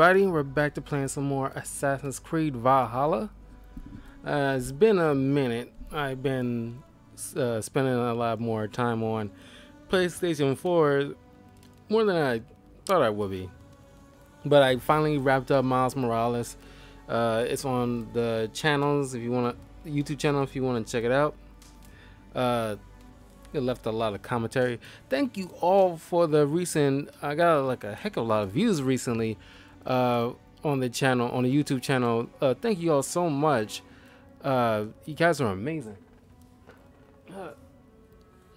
everybody, we're back to playing some more Assassin's Creed Valhalla. It's been a minute. I've been spending a lot more time on PlayStation 4, more than I thought I would be. But I finally wrapped up Miles Morales. It's on the channels, if you want to, YouTube channel, if you want to check it out. It left a lot of commentary. Thank you all for the recent, I got like a heck of a lot of views recently on the channel, on the YouTube channel. Thank you all so much. You guys are amazing.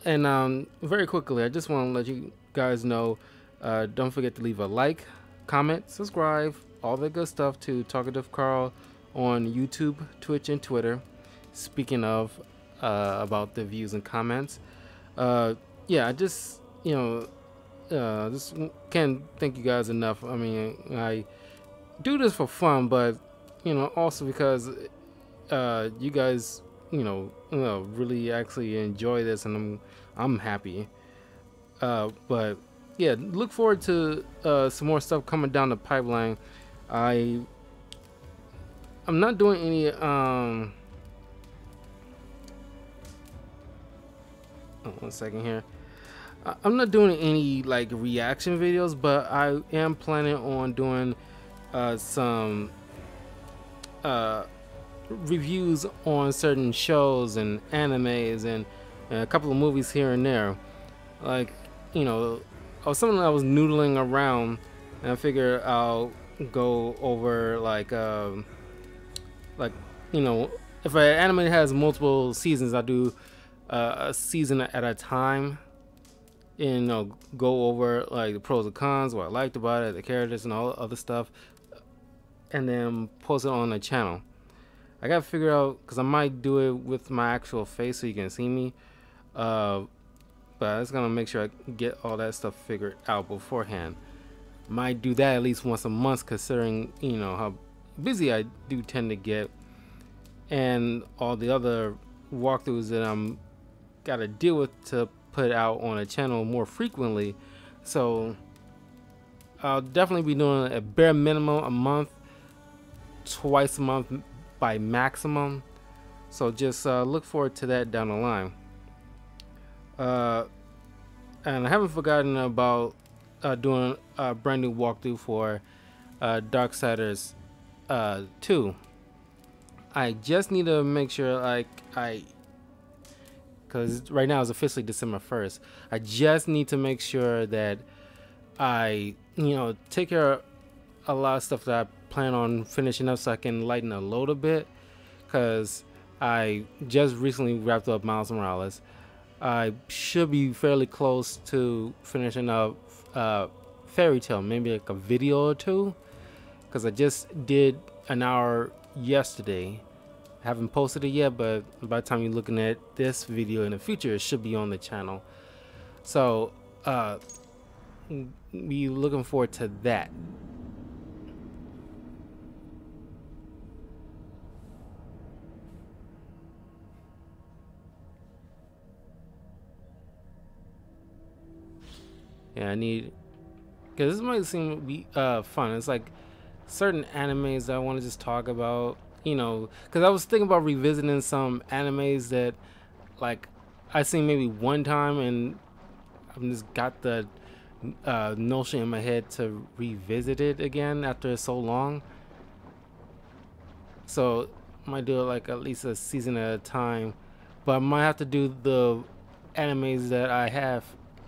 And very quickly, I just want to let you guys know, don't forget to leave a like, comment, subscribe, all the good stuff to Talkative Karl on YouTube, Twitch, and Twitter. Speaking of about the views and comments, yeah, I just, you know, just can't thank you guys enough. I mean, I do this for fun, but you know, also because you guys, you know, really actually enjoy this, and I'm happy. But yeah, look forward to some more stuff coming down the pipeline. I'm not doing any one second here. I'm not doing any like reaction videos, but I am planning on doing some reviews on certain shows and animes and a couple of movies here and there. Like, you know, something I was noodling around, and I figure I'll go over like, you know, if an anime has multiple seasons, I do a season at a time, and you know, go over like the pros and cons, what I liked about it, the characters, and all the other stuff, and then post it on the channel. I gotta figure out, because I might do it with my actual face so you can see me, but I just gonna make sure I get all that stuff figured out beforehand. Might do that at least once a month, considering, you know, how busy I do tend to get and all the other walkthroughs that I'm gotta deal with to put out on a channel more frequently. So I'll definitely be doing a bare minimum a month, twice a month by maximum. So just look forward to that down the line. And I haven't forgotten about doing a brand new walkthrough for Darksiders 2. I just need to make sure, like, because right now it's officially December 1st. I just need to make sure that I, you know, take care of a lot of stuff that I plan on finishing up so I can lighten a load a bit. Because I just recently wrapped up Miles Morales. I should be fairly close to finishing up Fairy Tale, maybe like a video or two. Because I just did an hour yesterday. I haven't posted it yet, but by the time you're looking at this video in the future, it should be on the channel. So we looking forward to that. Yeah, I need, because this might seem to be fun. It's like certain animes that I want to just talk about, you know, because I was thinking about revisiting some animes that, like, I seen maybe one time, and I've just got the notion in my head to revisit it again after so long. So I might do it like at least a season at a time, but I might have to do the animes that I have,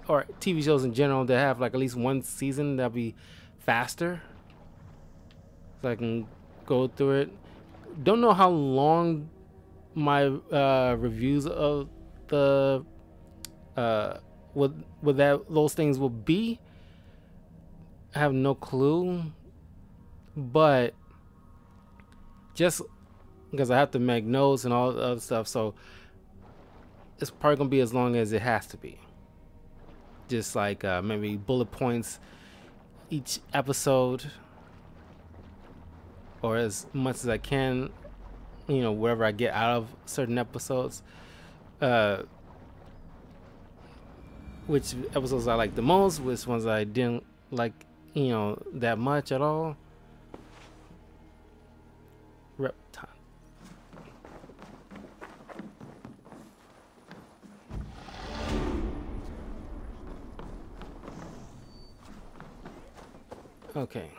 or TV shows in general, that have like at least one season. That'll be faster, so I can go through it. Don't know how long my reviews of the those things will be. I have no clue, but just because I have to make notes and all the other stuff, so it's probably gonna be as long as it has to be. Just like maybe bullet points each episode, or as much as I can, you know, wherever I get out of certain episodes, which episodes I like the most, which ones I didn't like, you know, that much at all. reptile. Okay.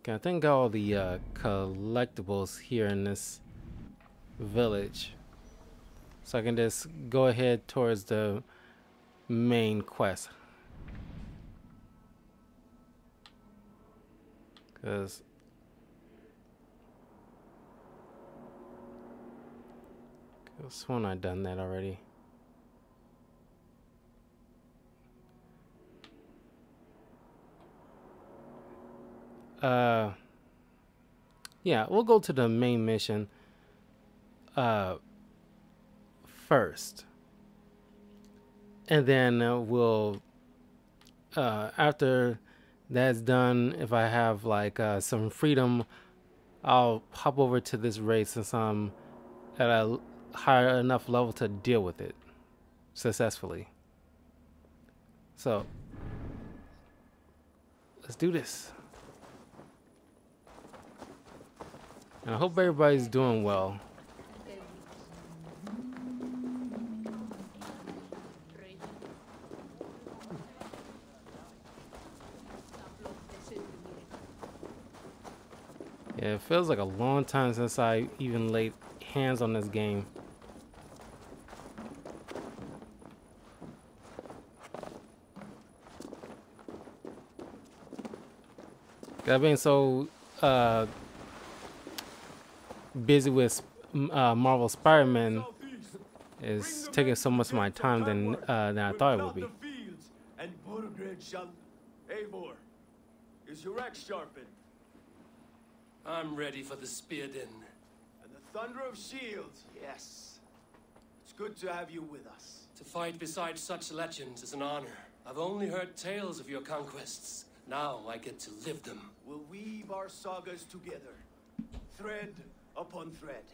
Okay, I think all the collectibles here in this village. So I can just go ahead towards the main quest. Because I sworn I've done that already. Yeah, we'll go to the main mission first, and then we'll after that's done, if I have like some freedom, I'll pop over to this raid since I'm at a higher enough level to deal with it successfully. So let's do this. And I hope everybody's doing well. Yeah, it feels like a long time since I even laid hands on this game. I've been so busy with Marvel Spider Man is taking so much of my time than I thought it would be. And Eivor, is your axe sharpened? I'm ready for the spear din. And the thunder of shields, yes. It's good to have you with us. To fight beside such legends is an honor. I've only heard tales of your conquests. Now I get to live them. We'll weave our sagas together. Thread upon thread.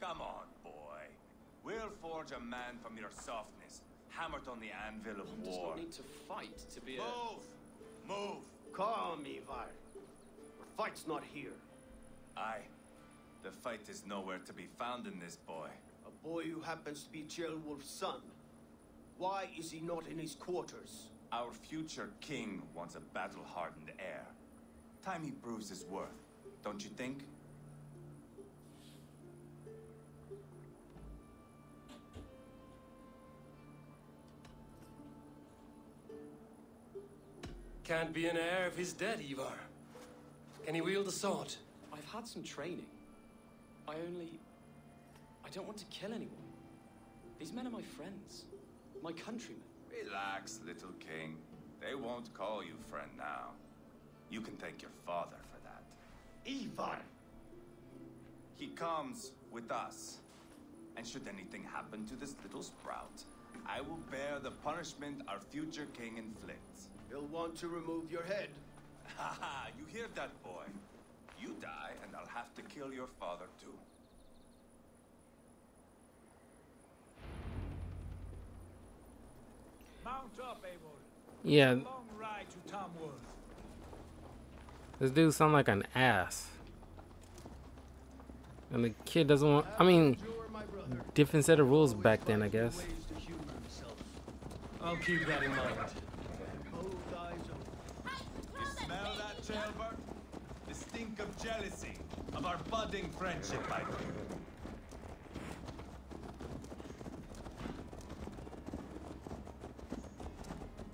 Come on, boy. We'll forge a man from your softness, hammered on the anvil of one war. One does not need to fight to be Move! Calm, Eivor. The fight's not here. Aye. The fight is nowhere to be found in this boy. A boy who happens to be Ceolwulf's son. Why is he not in his quarters? Our future king wants a battle-hardened heir. Time he proves his worth, don't you think? Can't be an heir if he's dead, Eivor. Can he wield a sword? I've had some training. I don't want to kill anyone. These men are my friends. My countrymen. Relax, little king. They won't call you friend now. You can thank your father for that. Eivor! He comes with us. And should anything happen to this little sprout, I will bear the punishment our future king inflicts. He'll want to remove your head. Haha, you hear that, boy? You die, and I'll have to kill your father, too. Mount up, Eivor. Yeah. Long ride to Tamworth. This dude sounds like an ass. And the kid doesn't want... I mean, different set of rules back then, I guess. I'll keep that in mind. Smell that, Jailbird? The stink of jealousy, of our budding friendship, I think.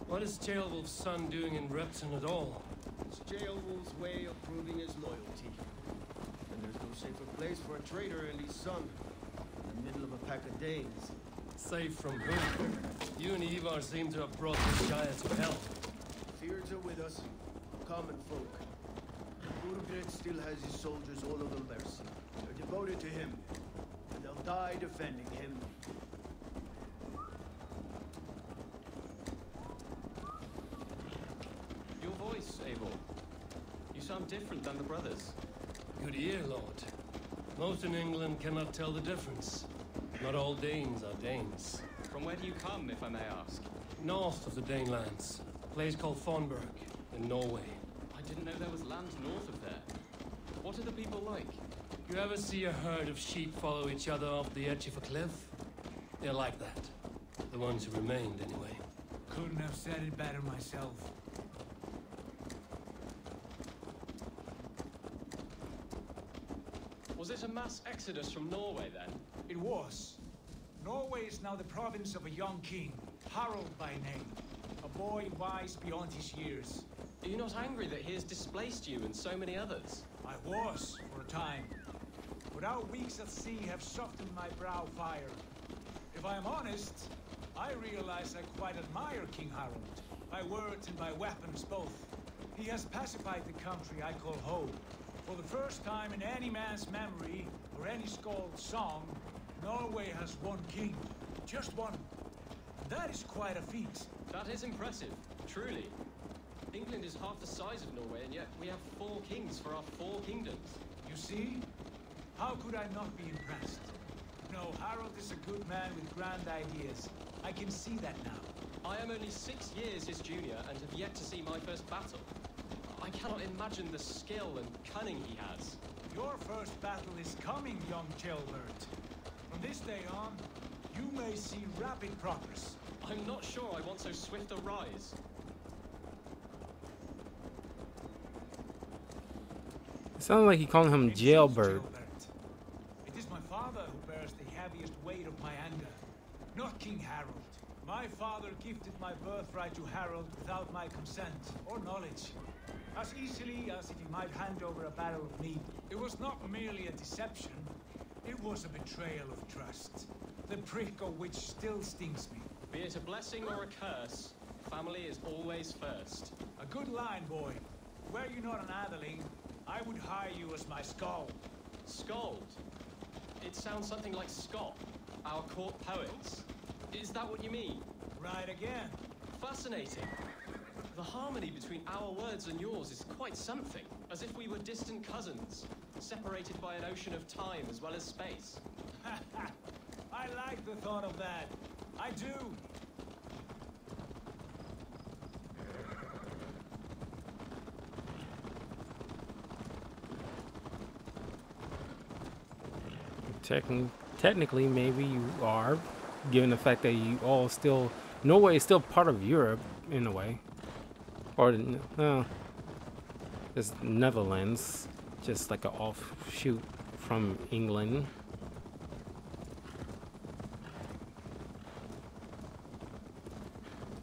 What is Ceolwulf's son doing in Repton at all? It's Ceolwulf's way of proving his loyalty. And there's no safer place for a traitor and his son in the middle of a pack of Danes. Safe from whom? You and Eivor seem to have brought this giant to hell. Fears are with us. Common folk. Urgret still has his soldiers all over Mercy. They're devoted to him, and they'll die defending him. Your voice, Eivor. You sound different than the brothers. Good ear, Lord. Most in England cannot tell the difference. Not all Danes are Danes. From where do you come, if I may ask? North of the Danelands, a place called Thornburg. In Norway. I didn't know there was land north of there. What are the people like? You ever see a herd of sheep follow each other off the edge of a cliff? They're like that. The ones who remained, anyway. Couldn't have said it better myself. Was this a mass exodus from Norway, then? It was. Norway is now the province of a young king, Harald by name. A boy wise beyond his years. Are you not angry that he has displaced you and so many others? I was, for a time. But our weeks at sea have softened my brow fire. If I am honest, I realize I quite admire King Harald. By words and by weapons, both. He has pacified the country I call home. For the first time in any man's memory, or any scald's song, Norway has one king. Just one. That is quite a feat. That is impressive, truly. England is half the size of Norway, and yet we have four kings for our four kingdoms. You see? How could I not be impressed? No, Harald is a good man with grand ideas. I can see that now. I am only 6 years his junior, and have yet to see my first battle. I cannot imagine the skill and cunning he has. Your first battle is coming, young jailbird. From this day on, you may see rapid progress. I'm not sure I want so swift a rise. It sounded like he called him jailbird. It is my father who bears the heaviest weight of my anger, not King Harald. My father gifted my birthright to Harald without my consent or knowledge. As easily as if he might hand over a barrel of meat. It was not merely a deception. It was a betrayal of trust. The prick of which still stings me. Be it a blessing or a curse, family is always first. A good line, boy. Were you not an atheling, I would hire you as my scold. Scold? It sounds something like Scott, our court poets. Is that what you mean? Right again. Fascinating. The harmony between our words and yours is quite something. As if we were distant cousins, separated by an ocean of time as well as space. Ha ha! I like the thought of that. I do. Technically, maybe you are, given the fact that you all still... Norway is still part of Europe, in a way. Or, no. It's Netherlands. Just like an offshoot from England.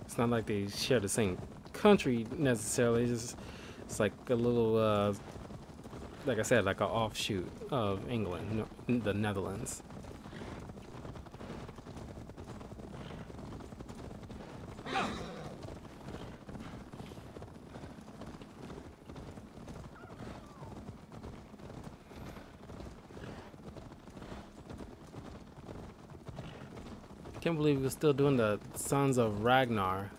It's not like they share the same country necessarily. It's like a little, like I said, like an offshoot of England, the Netherlands. I can't believe we're still doing the Sons of Ragnar.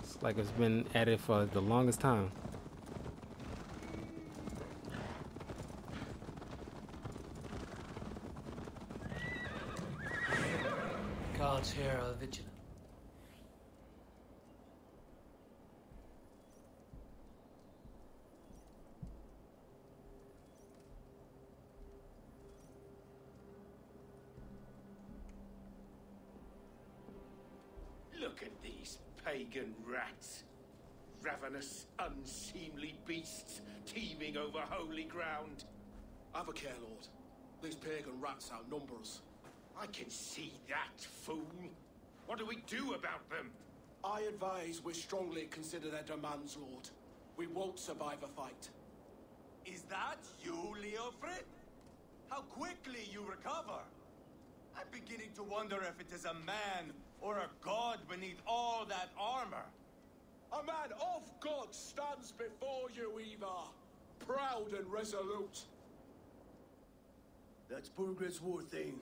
It's like it's been at it for the longest time. God's here are vigilant. Rats, ravenous, unseemly beasts, teeming over holy ground. Have a care, Lord. These pagan rats outnumber us. I can see that, fool. What do we do about them? I advise we strongly consider their demands, Lord. We won't survive a fight. Is that you, Leofric? How quickly you recover! I'm beginning to wonder if it is a man or a god beneath all that armor. A man of God stands before you, Eivor, proud and resolute. That's Burgred's war thing.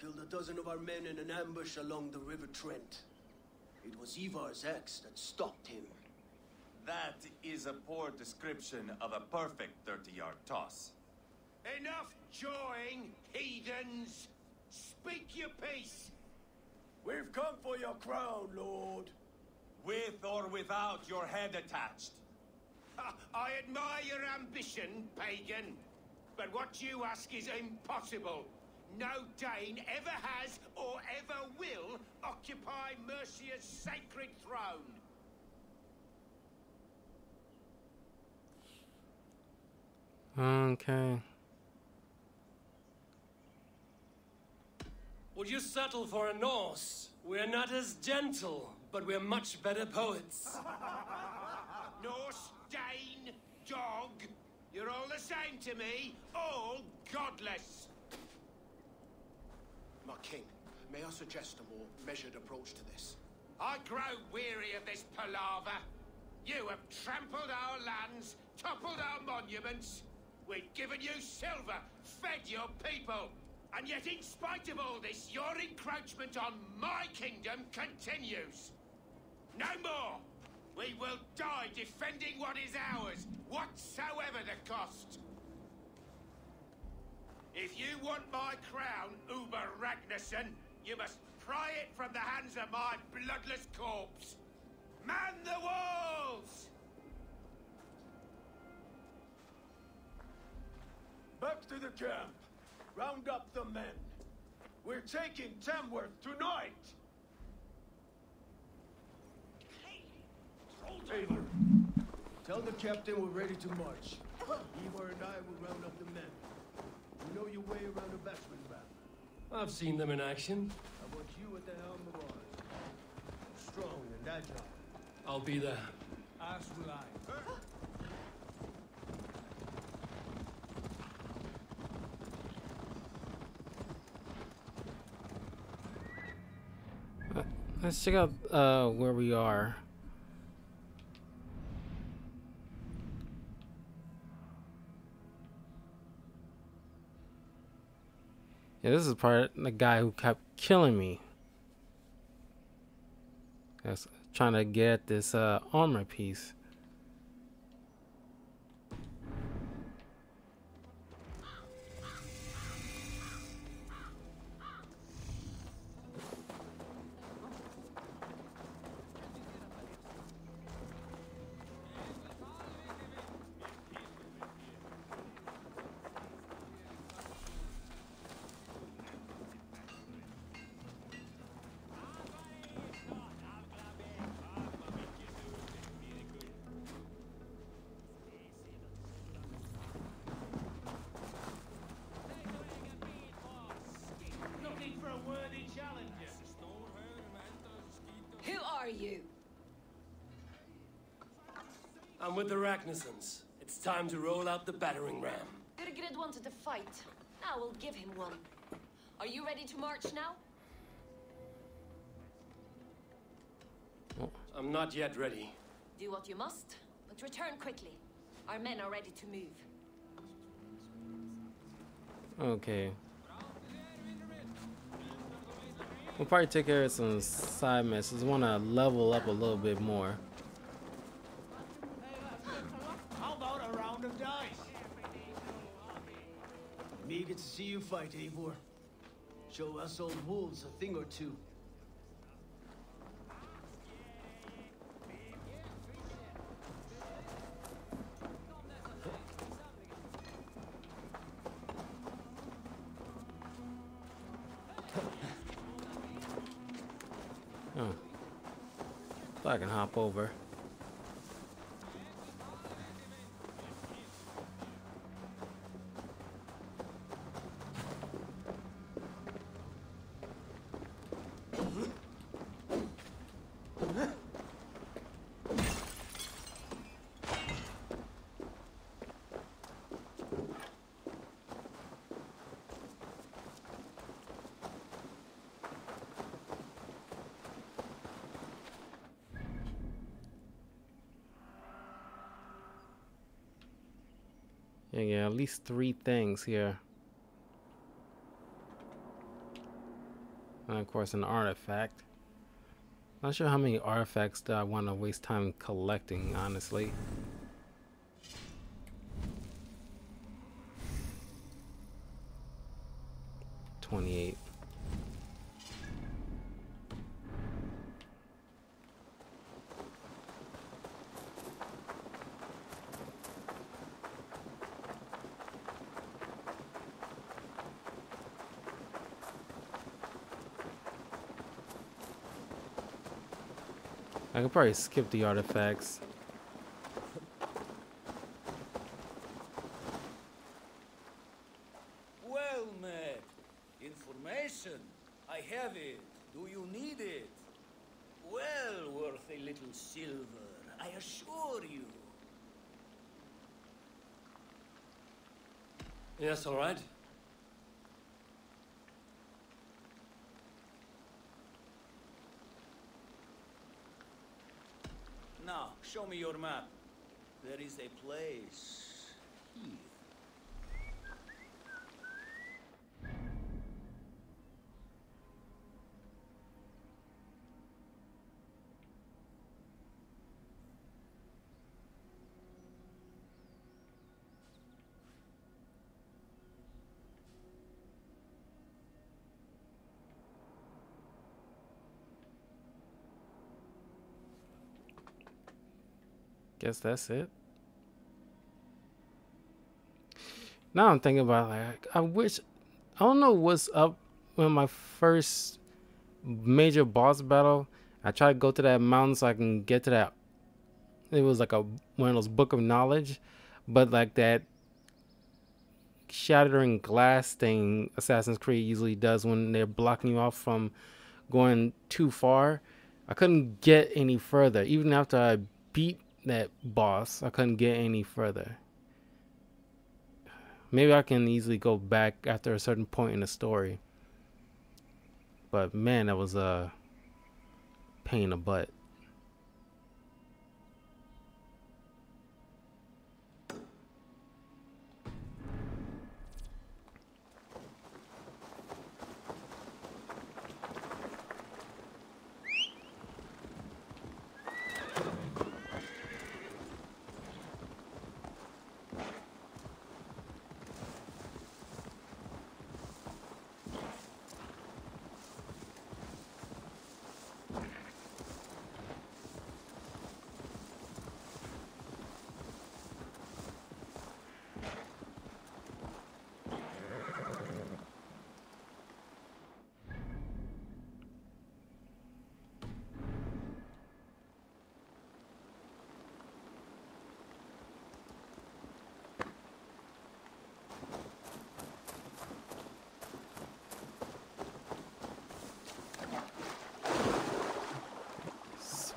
Killed a dozen of our men in an ambush along the River Trent. It was Eivor's axe that stopped him. That is a poor description of a perfect 30-yard toss. Enough jawing, heathens! Speak your peace! We've come for your crown, Lord. With or without your head attached. I admire your ambition, pagan, but what you ask is impossible. No Dane ever has or ever will occupy Mercia's sacred throne. Okay. Would you settle for a Norse? We're not as gentle, but we're much better poets. Norse, Dane, dog, you're all the same to me, all godless. My king, may I suggest a more measured approach to this? I grow weary of this palaver. You have trampled our lands, toppled our monuments. We've given you silver, fed your people. And yet, in spite of all this, your encroachment on my kingdom continues. No more! We will die defending what is ours, whatsoever the cost. If you want my crown, Uber Ragnarsson, you must pry it from the hands of my bloodless corpse. Man the walls! Back to the camp. Round up the men. We're taking Tamworth tonight! Hey! Eivor, tell the captain we're ready to march. Eivor and I will round up the men. You know your way around a batsman battle. I've seen them in action. I want you at the helm of ours. Strong and agile. I'll be there. As will I. Let's check out where we are. Yeah, this is part of the guy who kept killing me. I was trying to get this armor piece. I'm with the Ragnarsons. It's time to roll out the battering ram. Gudrid wanted to fight. Now we'll give him one. Are you ready to march now? I'm not yet ready. Do what you must, but return quickly. Our men are ready to move. Okay. We'll probably take care of some side messes. Want to level up a little bit more. Eager to see you fight, Eivor. Show us old wolves a thing or two. Oh. So I can hop over. Yeah, at least 3 things here. And of course an artifact. Not sure how many artifacts that I want to waste time collecting, honestly. I could probably skip the artifacts. Well met. Information. I have it. Do you need it? Well worth a little silver, I assure you. Yes, all right. Now, show me your map. There is a place here. Guess that's it. Now I'm thinking about, like, I don't know what's up when my first major boss battle, I tried to go to that mountain so I can get to that. It was like one of those book of knowledge, but like that shattering glass thing Assassin's Creed usually does when they're blocking you off from going too far. I couldn't get any further. Even after I beat that boss, I couldn't get any further. Maybe I can easily go back after a certain point in the story, but man, that was a pain in the butt.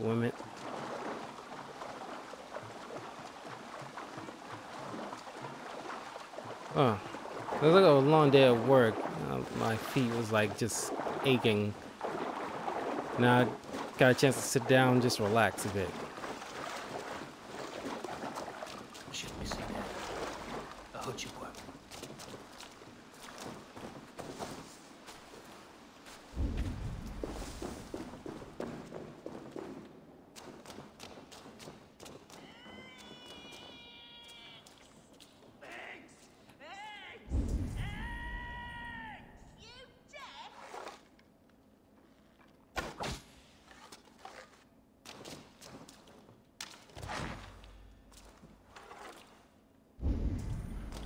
Women. Oh, it was like a long day at work. My feet was like just aching. Now I got a chance to sit down and just relax a bit.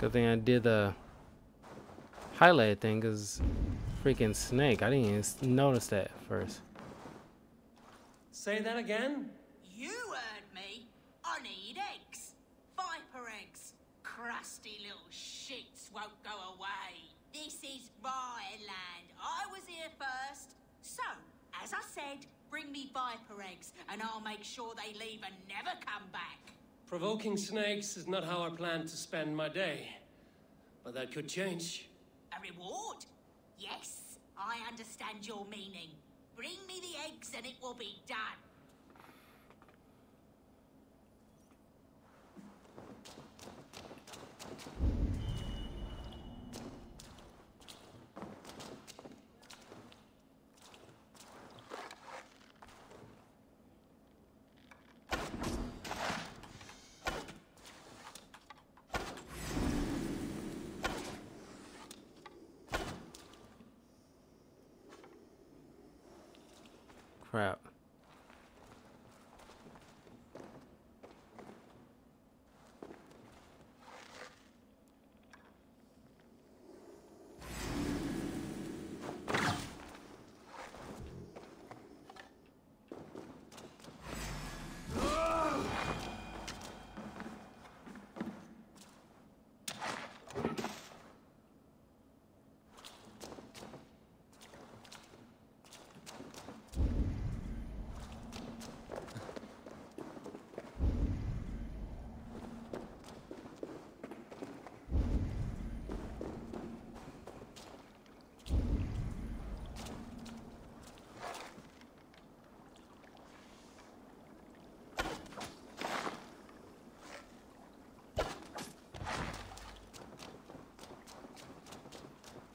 Good thing I did the highlight thing, because freaking snake, I didn't even notice that at first. Say that again? You heard me. I need eggs. Viper eggs. Crusty little sheets won't go away. This is my land. I was here first. So, as I said, bring me viper eggs and I'll make sure they leave and never come back. Provoking snakes is not how I plan to spend my day, but that could change. A reward? Yes, I understand your meaning. Bring me the eggs and it will be done. Crap.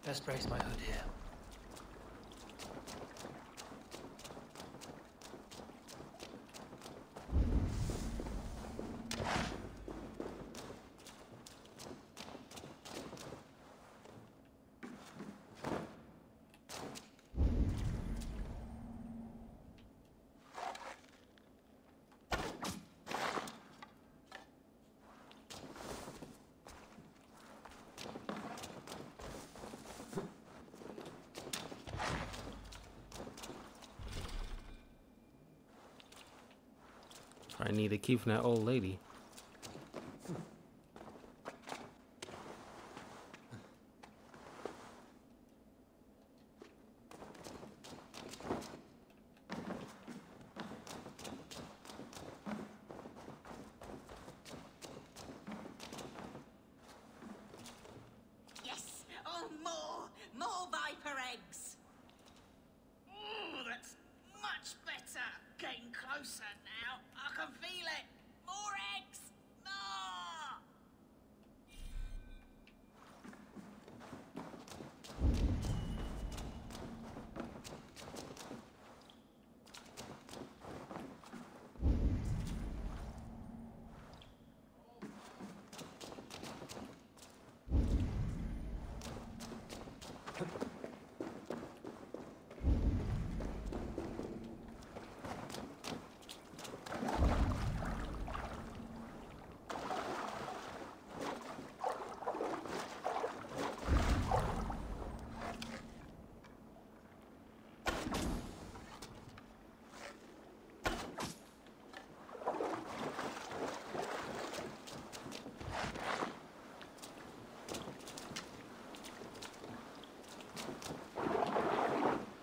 Let's brace my hood here. I need a key from that old lady. Yes, oh, more viper eggs. Ooh, that's much better. Getting closer now. I can feel it! More eggs!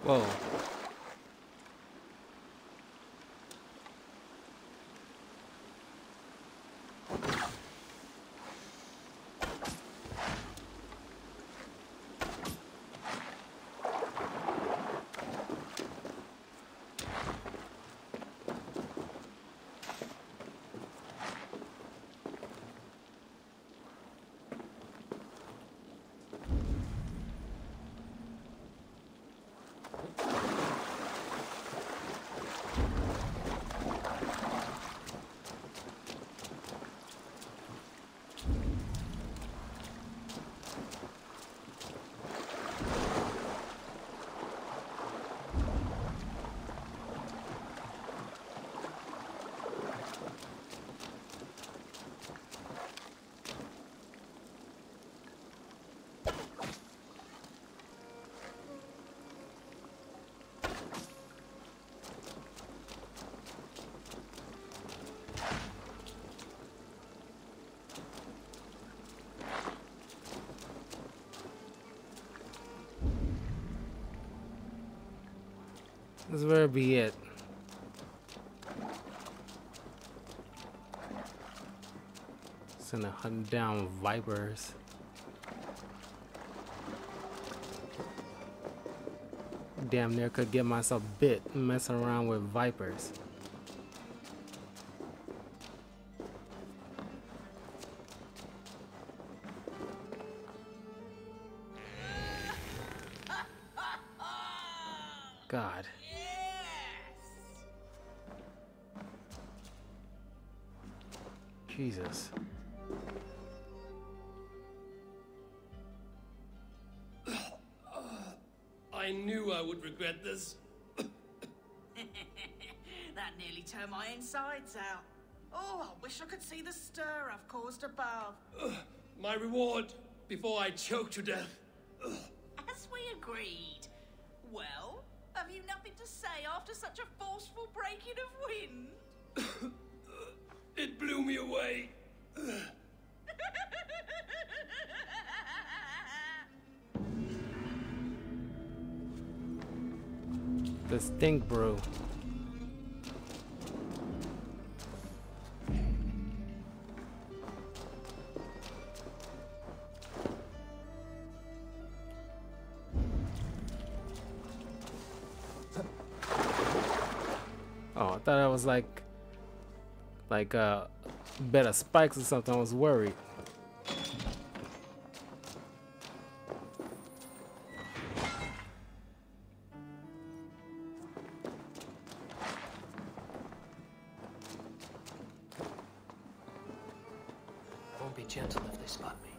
Whoa. This better be it. It's gonna hunt down vipers. Damn near could get myself bit messing around with vipers. God. Jesus. I knew I would regret this. That nearly turned my insides out. Oh, I wish I could see the stir I've caused above. My reward before I choke to death. As we agreed. Well, have you nothing to say after such a forceful breaking of wind? It blew me away. The stink brew. Oh, I thought I was like better spikes or something. I was worried. be gentle if they spot me.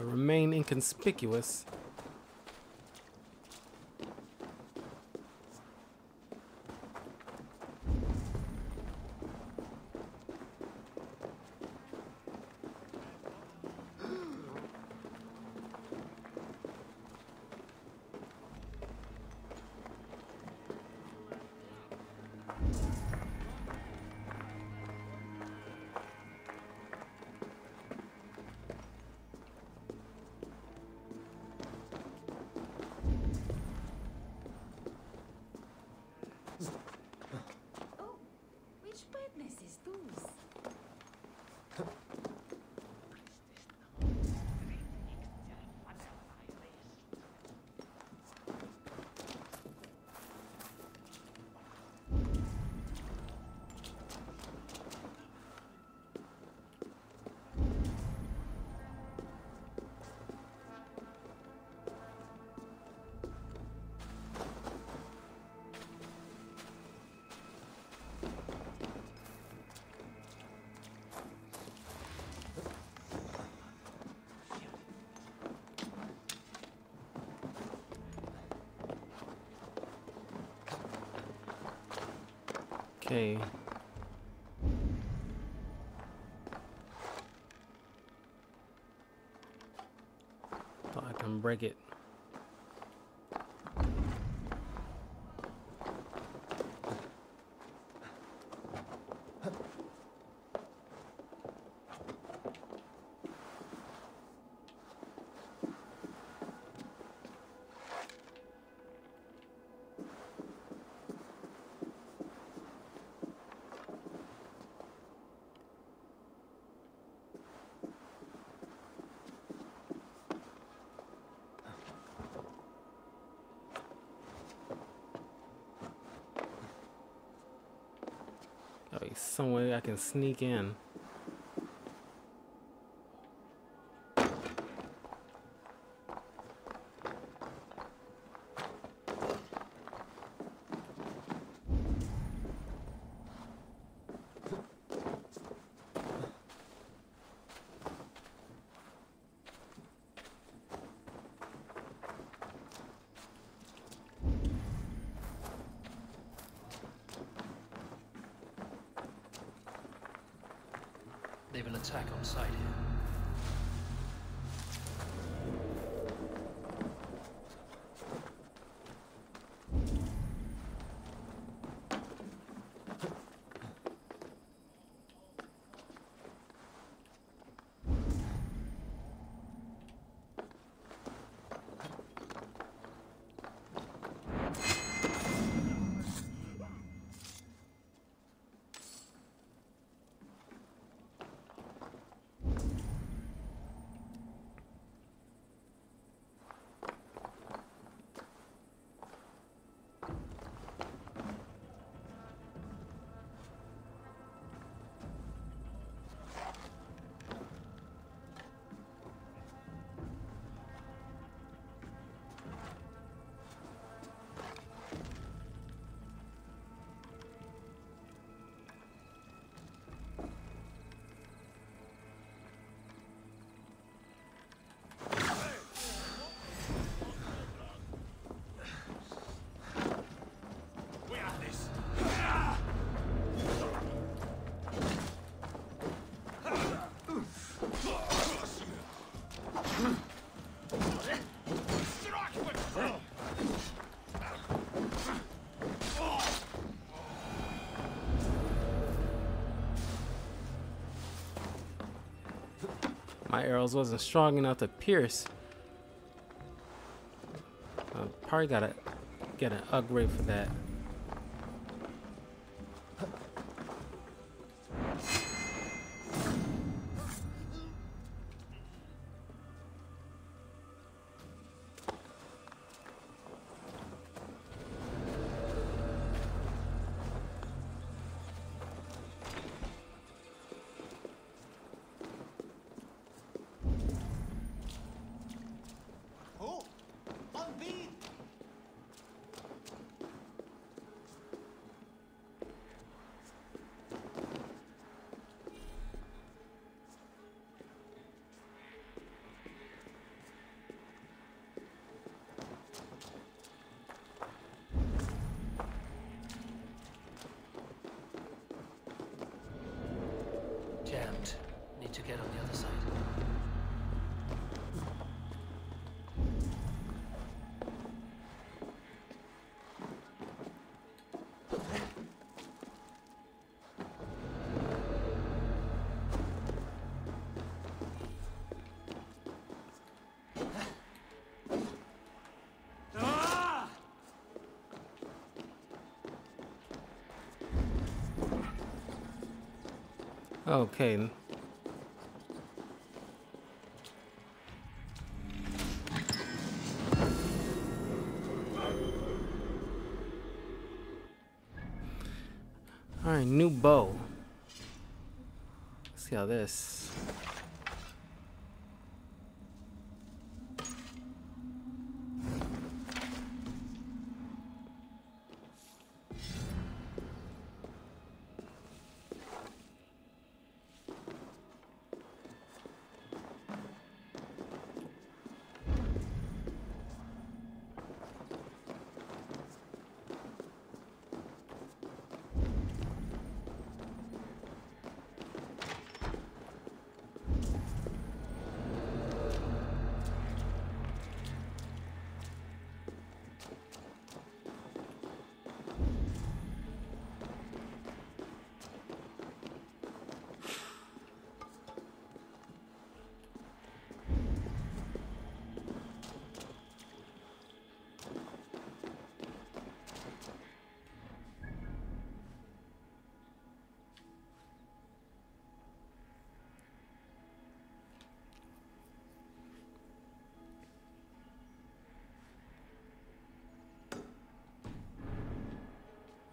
Remain inconspicuous. Okay. Thought I can break it. Some way I can sneak in. Attack on sight here. my arrows wasn't strong enough to pierce. I probably gotta get an upgrade for that. Okay. All right, new bow. Let's see how this.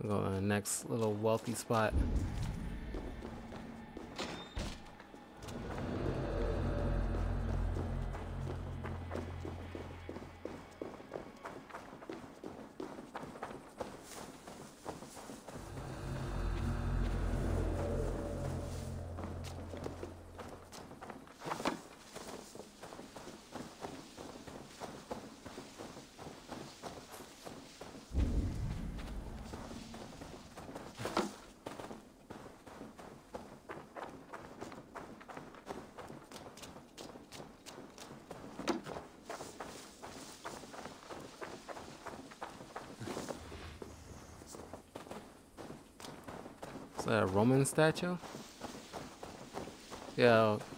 We'll go to the next little wealthy spot. Is that a Roman statue? Yeah,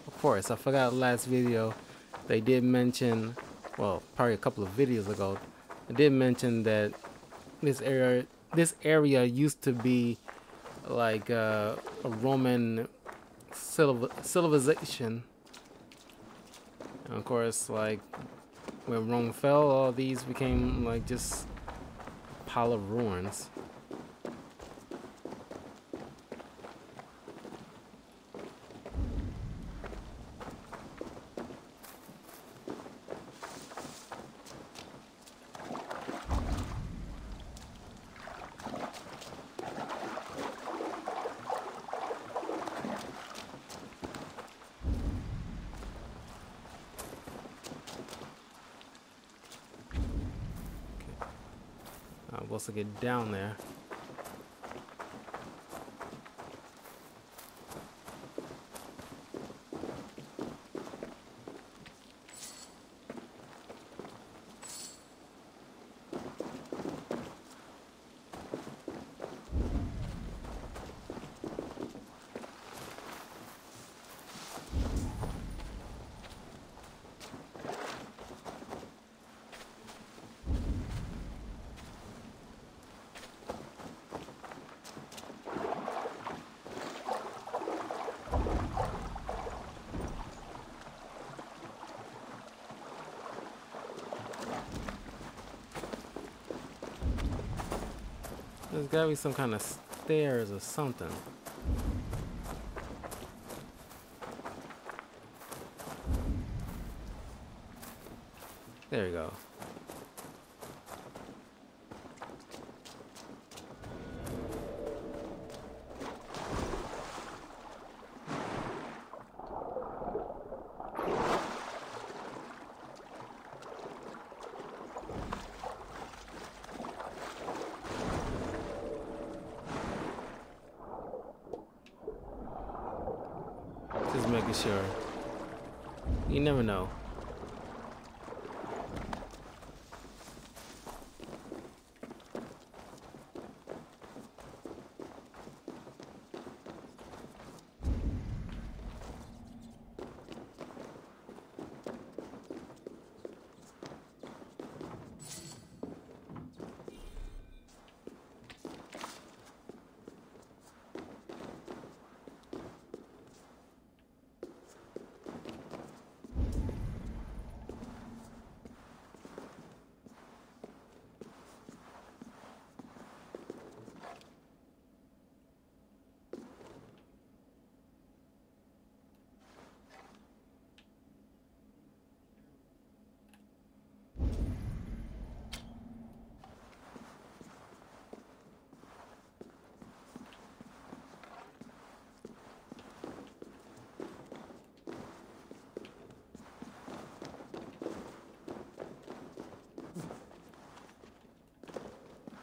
of course. I forgot last video. They did mention, well, probably a couple of videos ago, I did mention that this area used to be like a Roman civilization. And of course, like when Rome fell, all these became like just a pile of ruins. To get down there. There's gotta be some kind of stairs or something. There we go. Just making sure. You never know.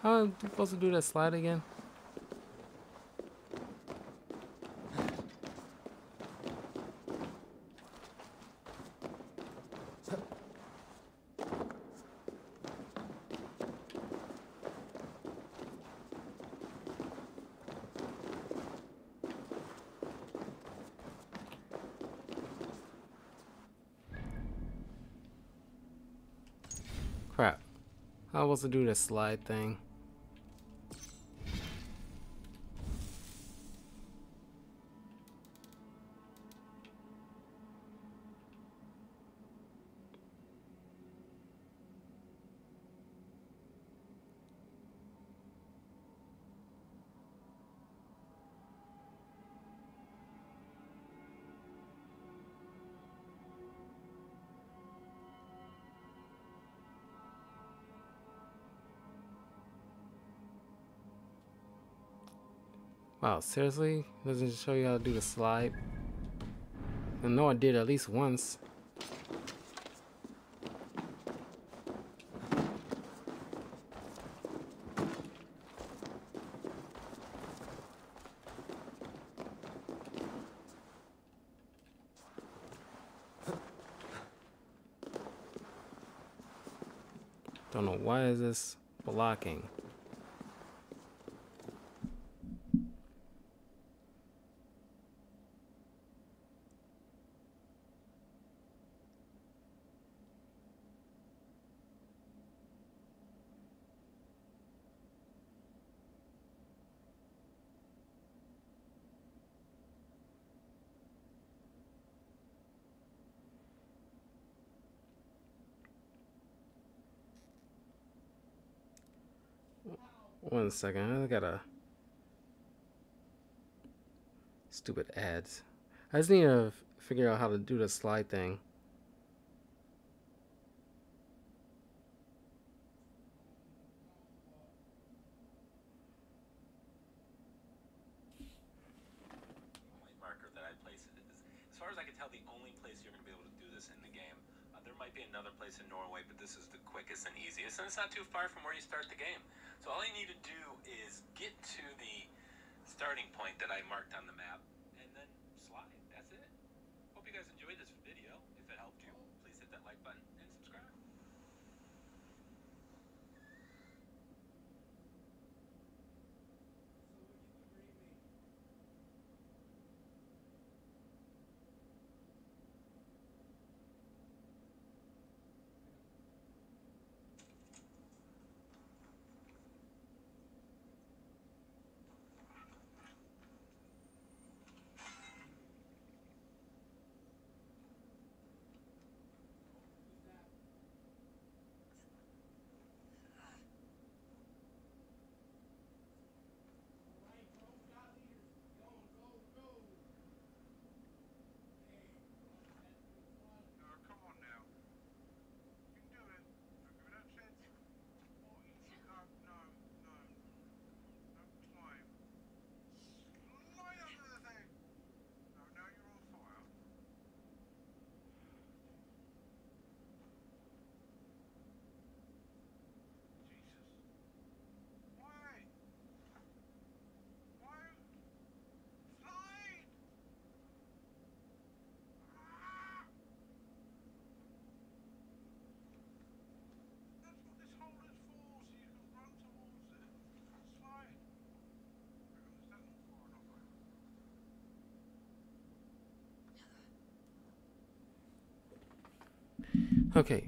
How am I supposed to do that slide again? Crap. How am I supposed to do that slide thing? Wow, seriously? Doesn't it show you how to do the slide? I know I did at least once. Don't know why is this blocking. One second, I got a stupid ads. I just need to figure out how to do the slide thing. Only marker that I place it is, as far as I can tell, the only place you're going to be able to do this in the game. There might be another place in Norway, but this is the quickest and easiest, and it's not too far from where you start the game. So all you need to do is get to the starting point that I marked on the map, and then slide. That's it. Hope you guys enjoyed this video. If it helped you, please hit that like button and subscribe. Okay.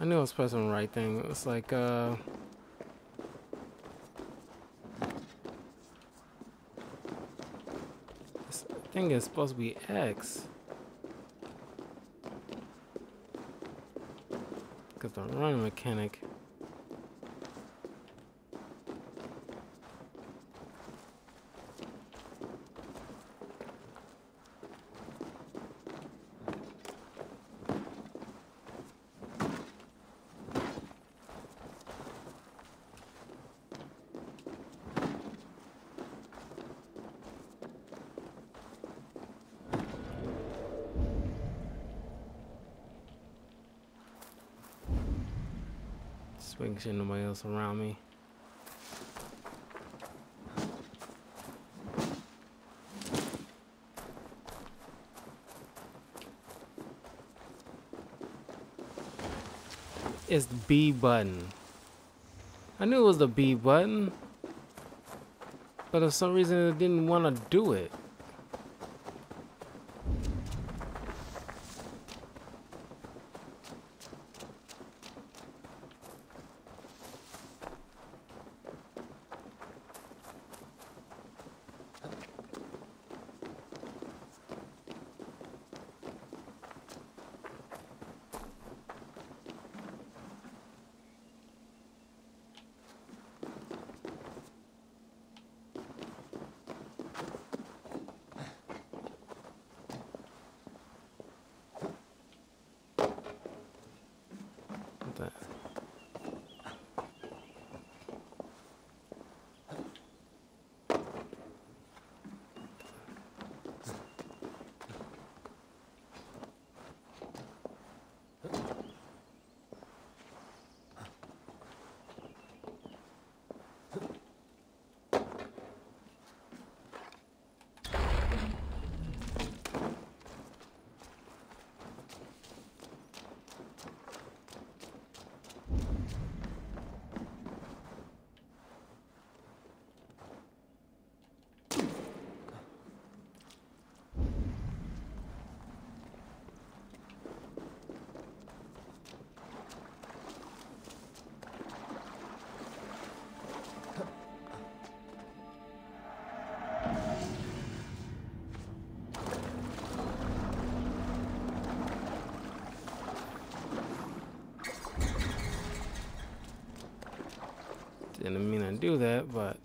I knew I was pressing the right thing. It was like, this thing is supposed to be X. Because the running mechanic. Making sure nobody else around me. It's the B button. I knew it was the B button, but for some reason it didn't want to do it. Didn't mean I'd do that, but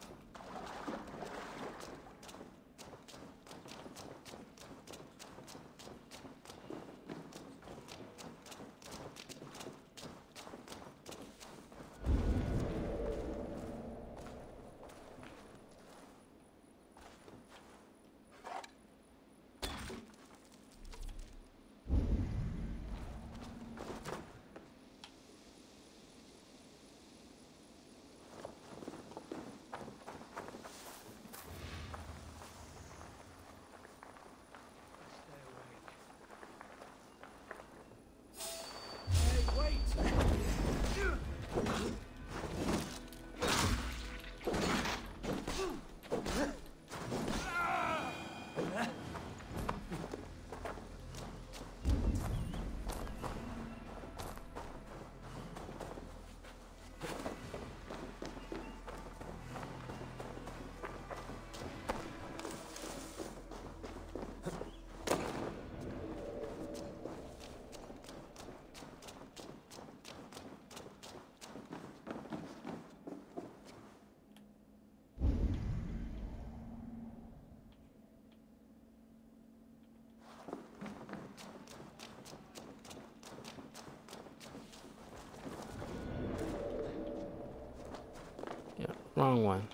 wrong one.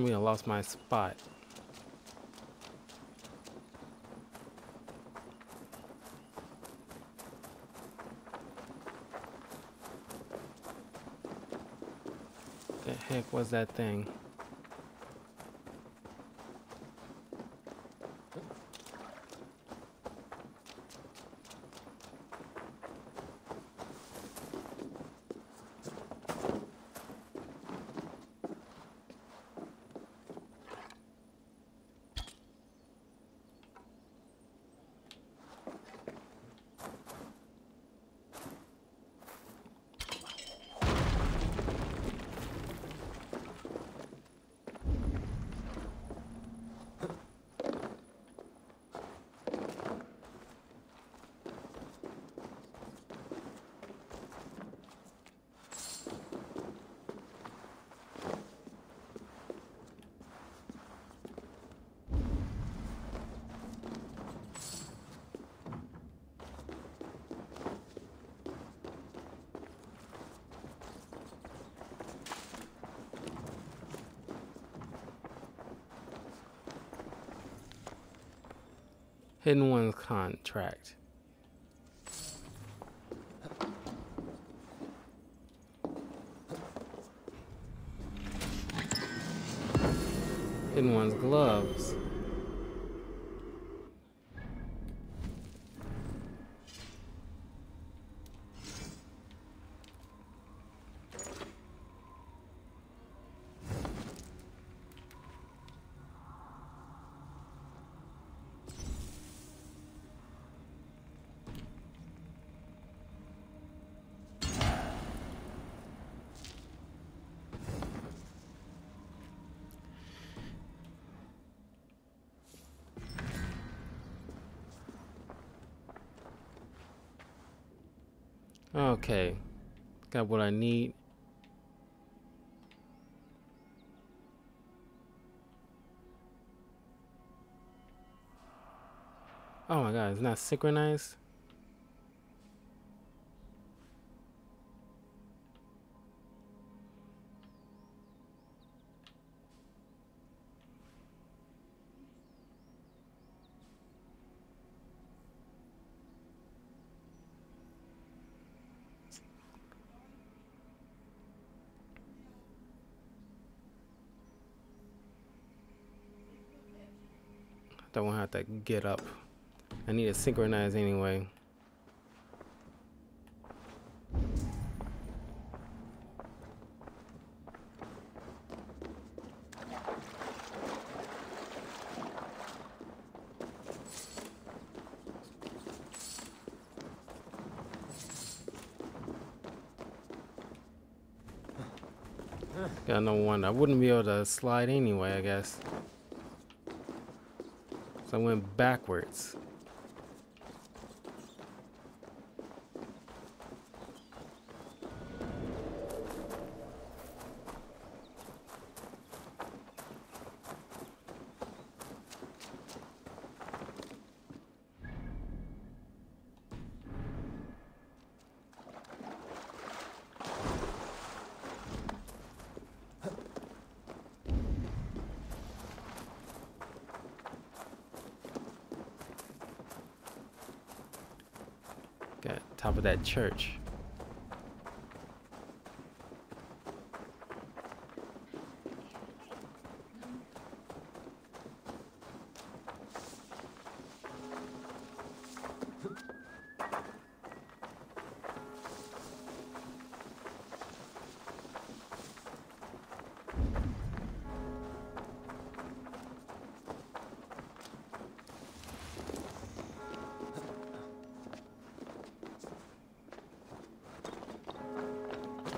told me I lost my spot. The heck was that thing? Hidden One's contract. Hidden One's gloves. Okay, got what I need. Oh my god, it's not synchronized. Don't have to get up. I need to synchronize anyway. Got no one. I wouldn't be able to slide anyway, I guess. So I went backwards. Top of that church.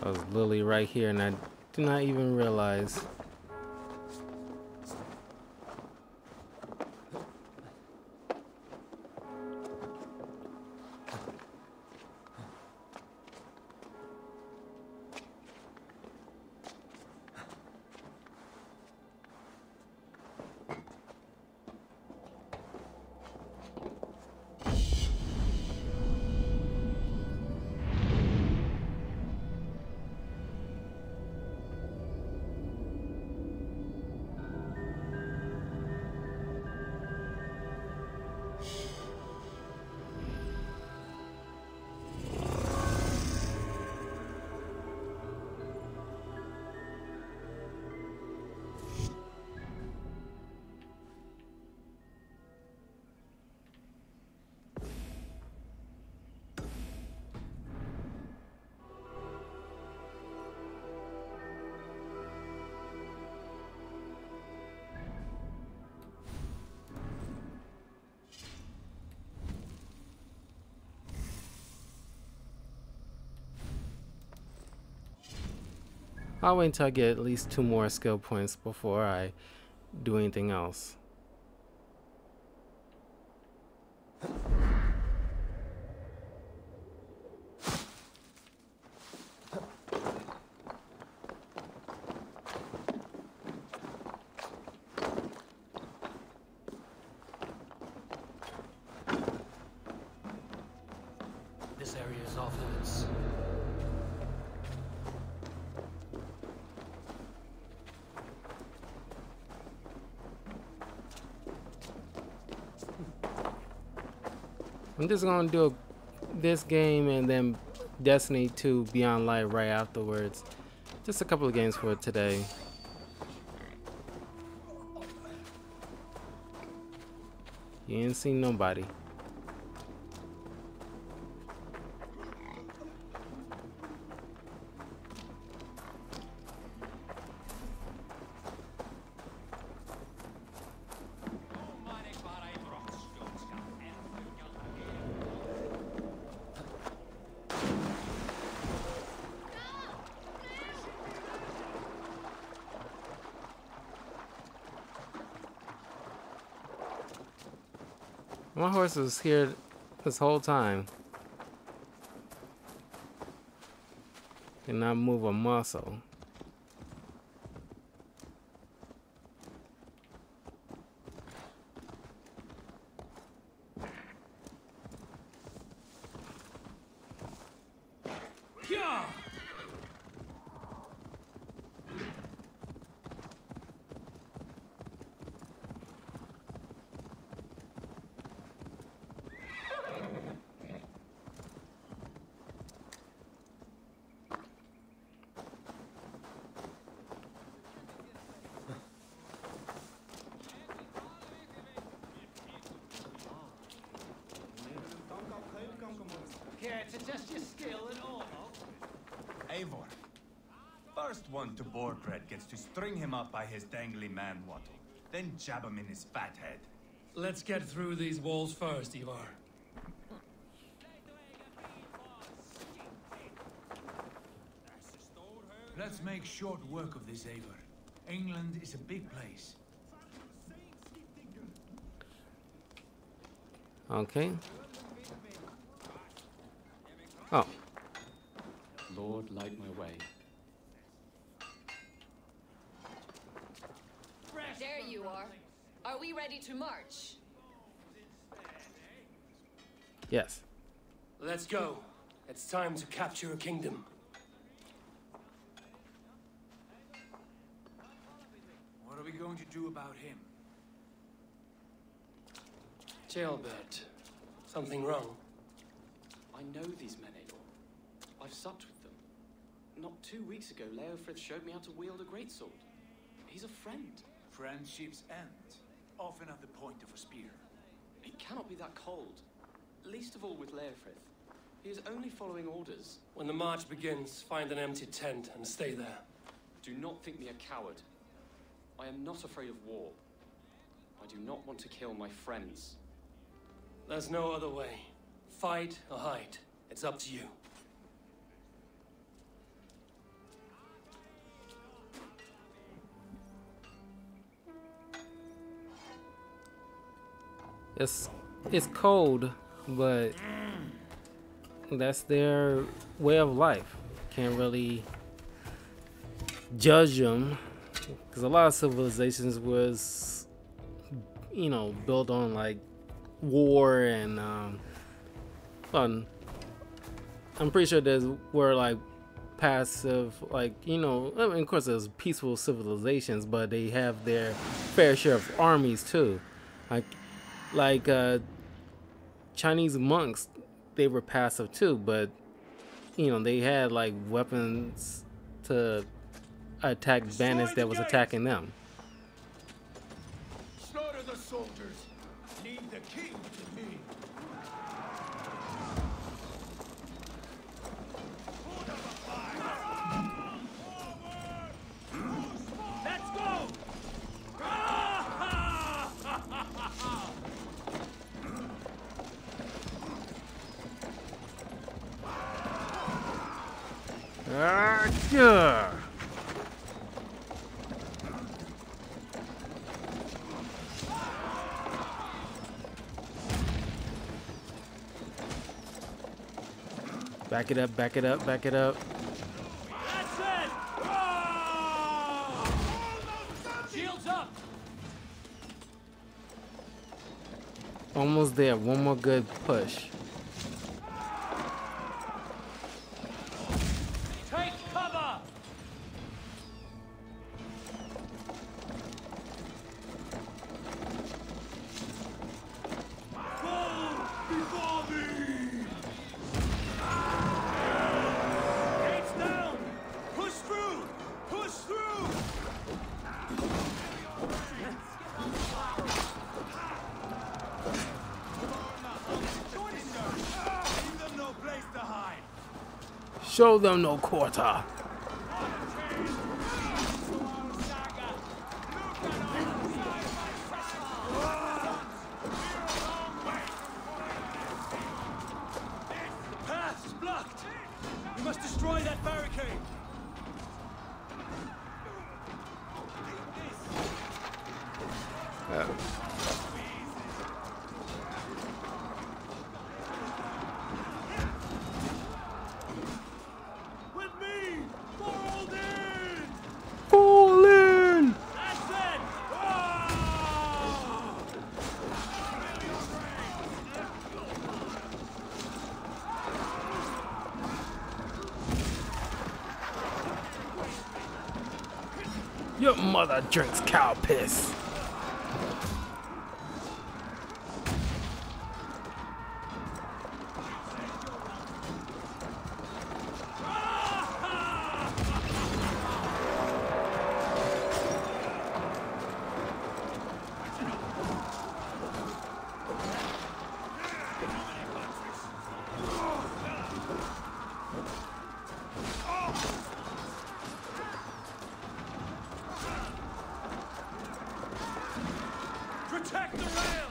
I was literally right here and I did not even realize. I'll wait until I get at least 2 more skill points before I do anything else. I'm just gonna do this game and then Destiny 2 Beyond Light right afterwards. Just a couple of games for today. You ain't seen nobody. My horse was here this whole time. Did not move a muscle. Care to test your skill and all? Eivor. First one to boar Pred gets to string him up by his dangly man-wattle, then jab him in his fat head. Let's get through these walls first, Eivor. Let's make short work of this, Eivor. England is a big place. Okay. Oh. Lord, light my way. There you are. Are we ready to march? Yes. Let's go. It's time to capture a kingdom. What are we going to do about him? Jailbird. Something wrong. I know these men. I've supped with them. Not 2 weeks ago, Leofrith showed me how to wield a greatsword. He's a friend. Friendships end, often at the point of a spear. It cannot be that cold. Least of all with Leofrith. He is only following orders. When the march begins, find an empty tent and stay there. Do not think me a coward. I am not afraid of war. I do not want to kill my friends. There's no other way. Fight or hide. It's up to you. It's cold, but that's their way of life. Can't really judge them, because a lot of civilizations was, you know, built on like war and fun. I'm pretty sure there's were like passive, like, you know, I mean, of course there's peaceful civilizations, but they have their fair share of armies too, like Chinese monks. They were passive too, but you know, they had like weapons to attack bandits that was attacking them. Slaughter the soldiers, leave the king to me. Back it up, back it up, back it up. That's it! Oh! Shields up! Almost there. One more good push. Take cover! Go before me! Heads down! Push through! Push through! Show them no quarter. The path is blocked. We must destroy that barricade. Your mother drinks cow piss. Protect the rail!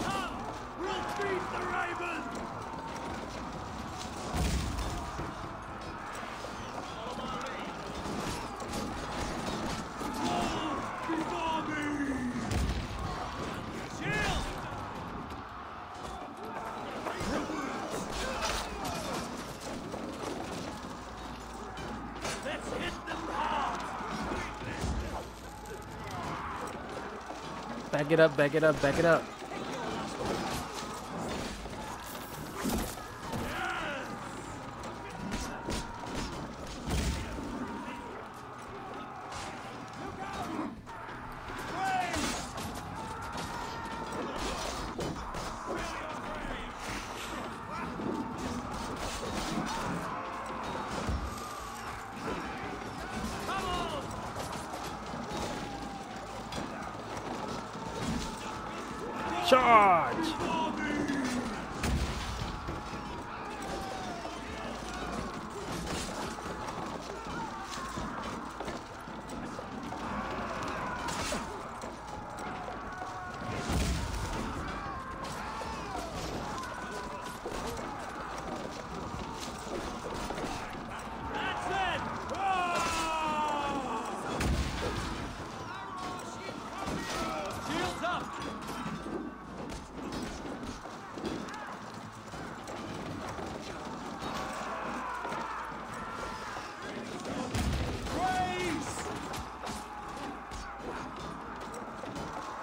Come! We'll feed the raven! Fall before me! Shield! Back it up, back it up, back it up. Charge!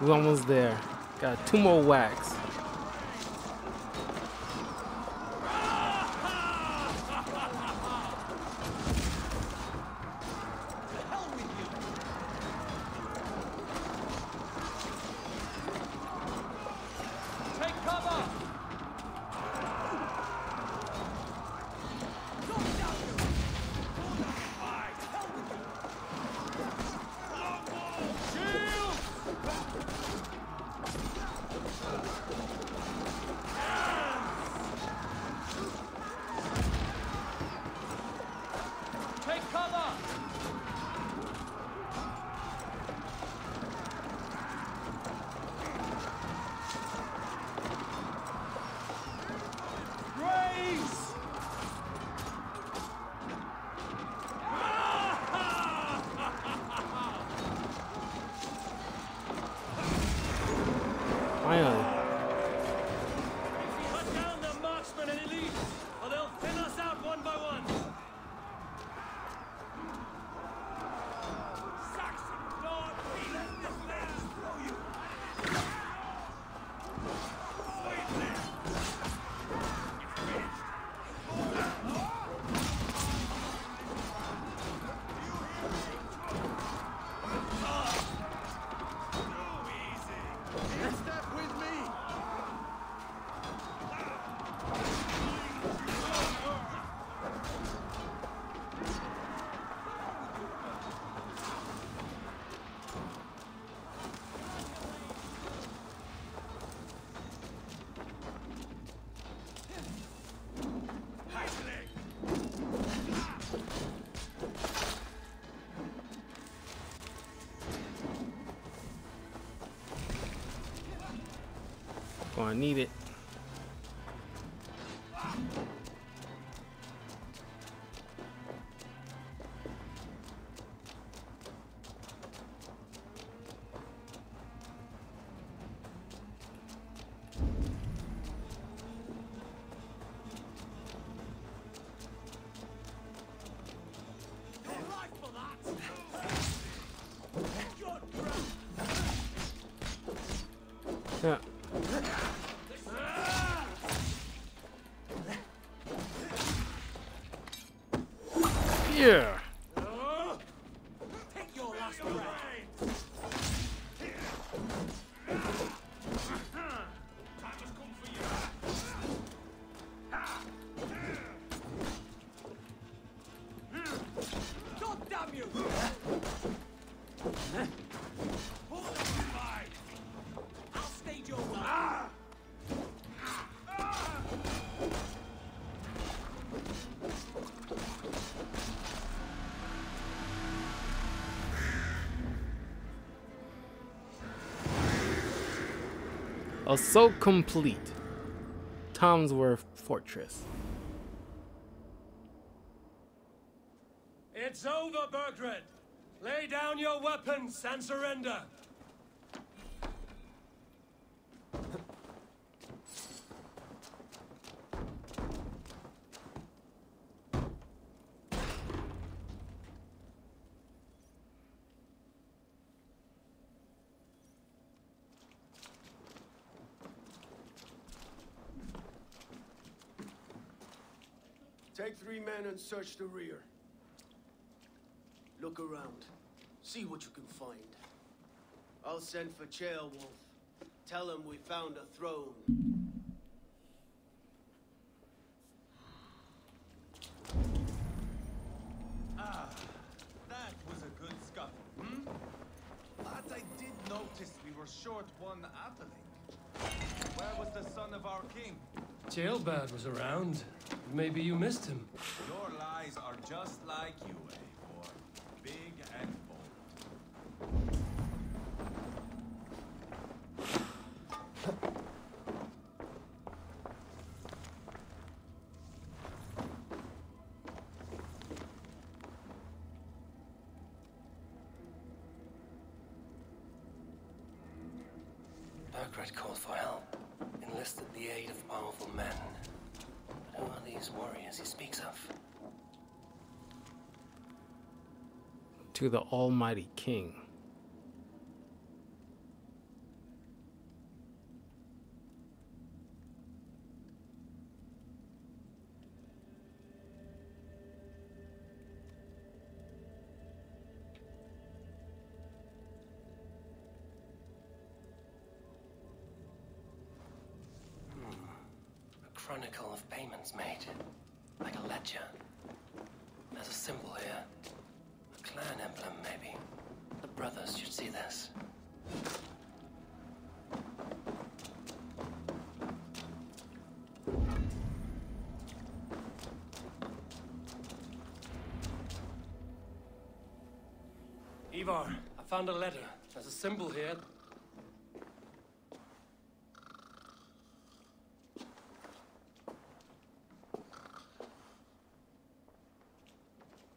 We're almost there. Got two more whacks. gonna need it. Assault complete. Tomsworth Fortress. It's over, Bergred. Lay down your weapons and surrender. Take 3 men and search the rear. Look around. See what you can find. I'll send for Chairwolf. Tell him we found a throne. Ah, that was a good scuffle, hmm? Lads, I did notice we were short one athelink. Where was the son of our king? Jailbad was around. Maybe you missed him. Your lies are just like you, Eivor. Big and bold. Bergred called for help. Enlisted the aid of powerful men. Who are these warriors he speaks of? To the Almighty King. Chronicle of payments made, like a ledger. There's a symbol here, a clan emblem maybe. The brothers should see this. Eivor, I found a letter. There's a symbol here.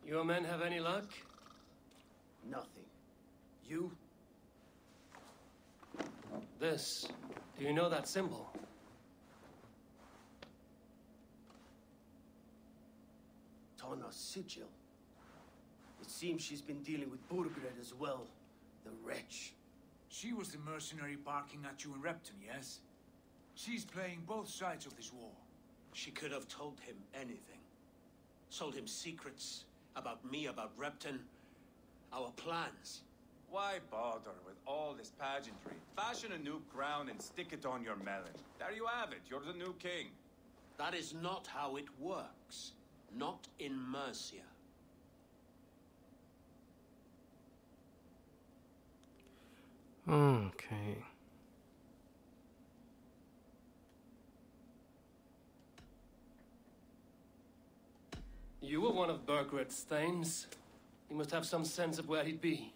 Your men have any luck? Nothing. You? This. Do you know that symbol? Tana's sigil. It seems she's been dealing with Bergred as well. The wretch. She was the mercenary barking at you in Repton, yes? She's playing both sides of this war. She could have told him anything. Sold him secrets. About me, about Repton, our plans. Why bother with all this pageantry? Fashion a new crown and stick it on your melon. There you have it, you're the new king. That is not how it works. Not in Mercia. Okay. You were one of Bergred's thanes. He must have some sense of where he'd be.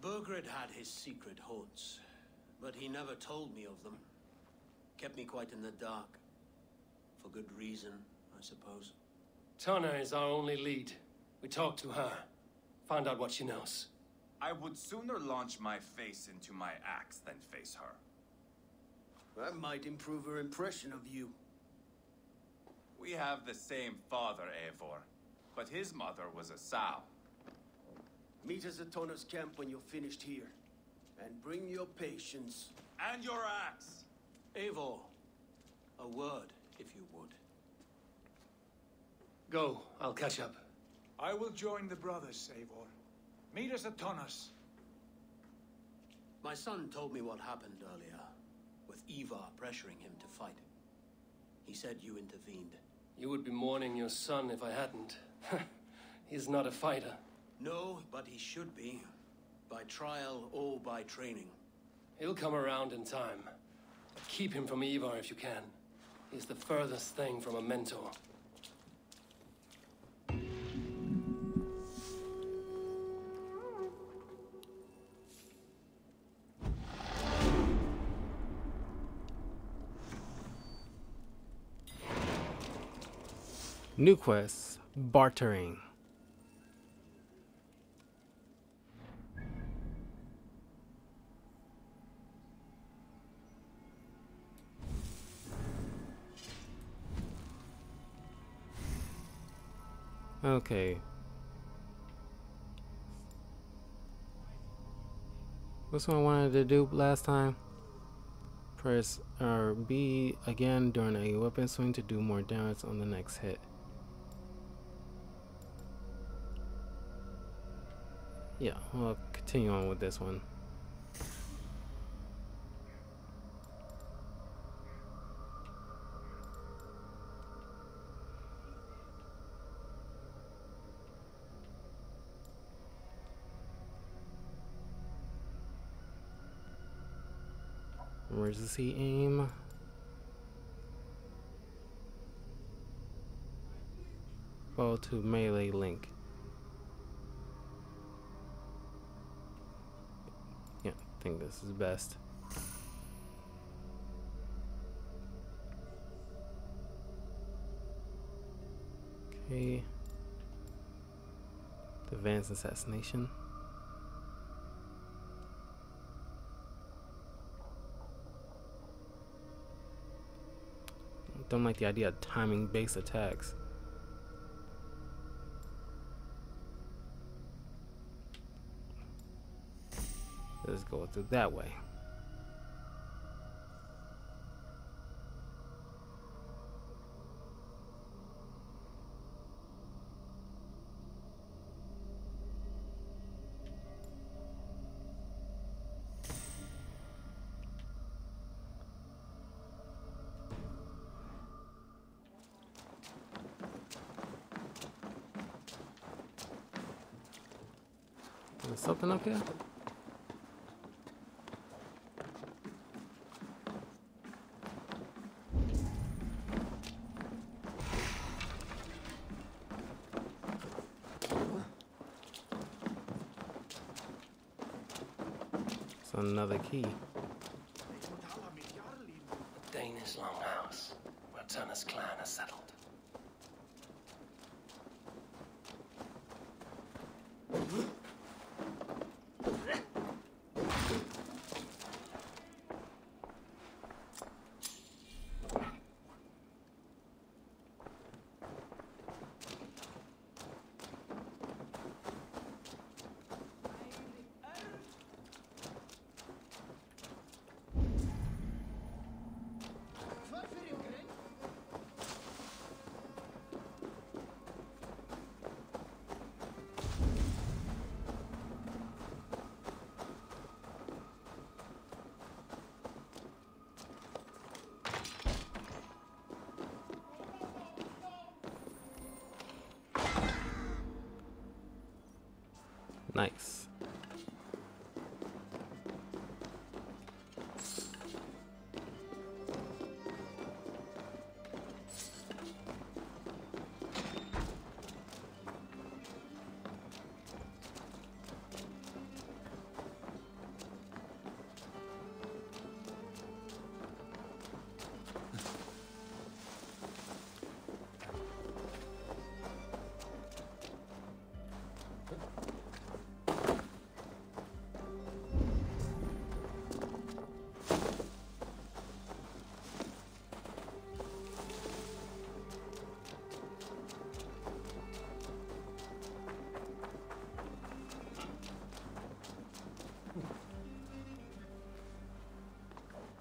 Bergred had his secret haunts, but he never told me of them. Kept me quite in the dark. For good reason, I suppose. Tana is our only lead. We talked to her. Find out what she knows. I would sooner launch my face into my axe than face her. That might improve her impression of you. We have the same father, Eivor. But his mother was a sow. Meet us at Tona's camp when you're finished here. And bring your patience. And your axe! Eivor, a word, if you would. Go, I'll catch up. I will join the brothers, Eivor. Meet us at Tona's. My son told me what happened earlier, with Eivor pressuring him to fight. He said you intervened. You would be mourning your son if I hadn't. He's not a fighter. No, but he should be. By trial or by training. He'll come around in time. But keep him from Eivor if you can. He's the furthest thing from a mentor. New quest, bartering. Okay. What's what I wanted to do last time? Press B again during a weapon swing to do more damage on the next hit. Yeah, we'll continue on with this one. Where's the C aim? Fall to melee link. I think this is best. Okay. Advanced assassination. Don't like the idea of timing based attacks. Let's go through that way. There's something up here? Another key. Danish longhouse, where Turner's clan is settled. Nice.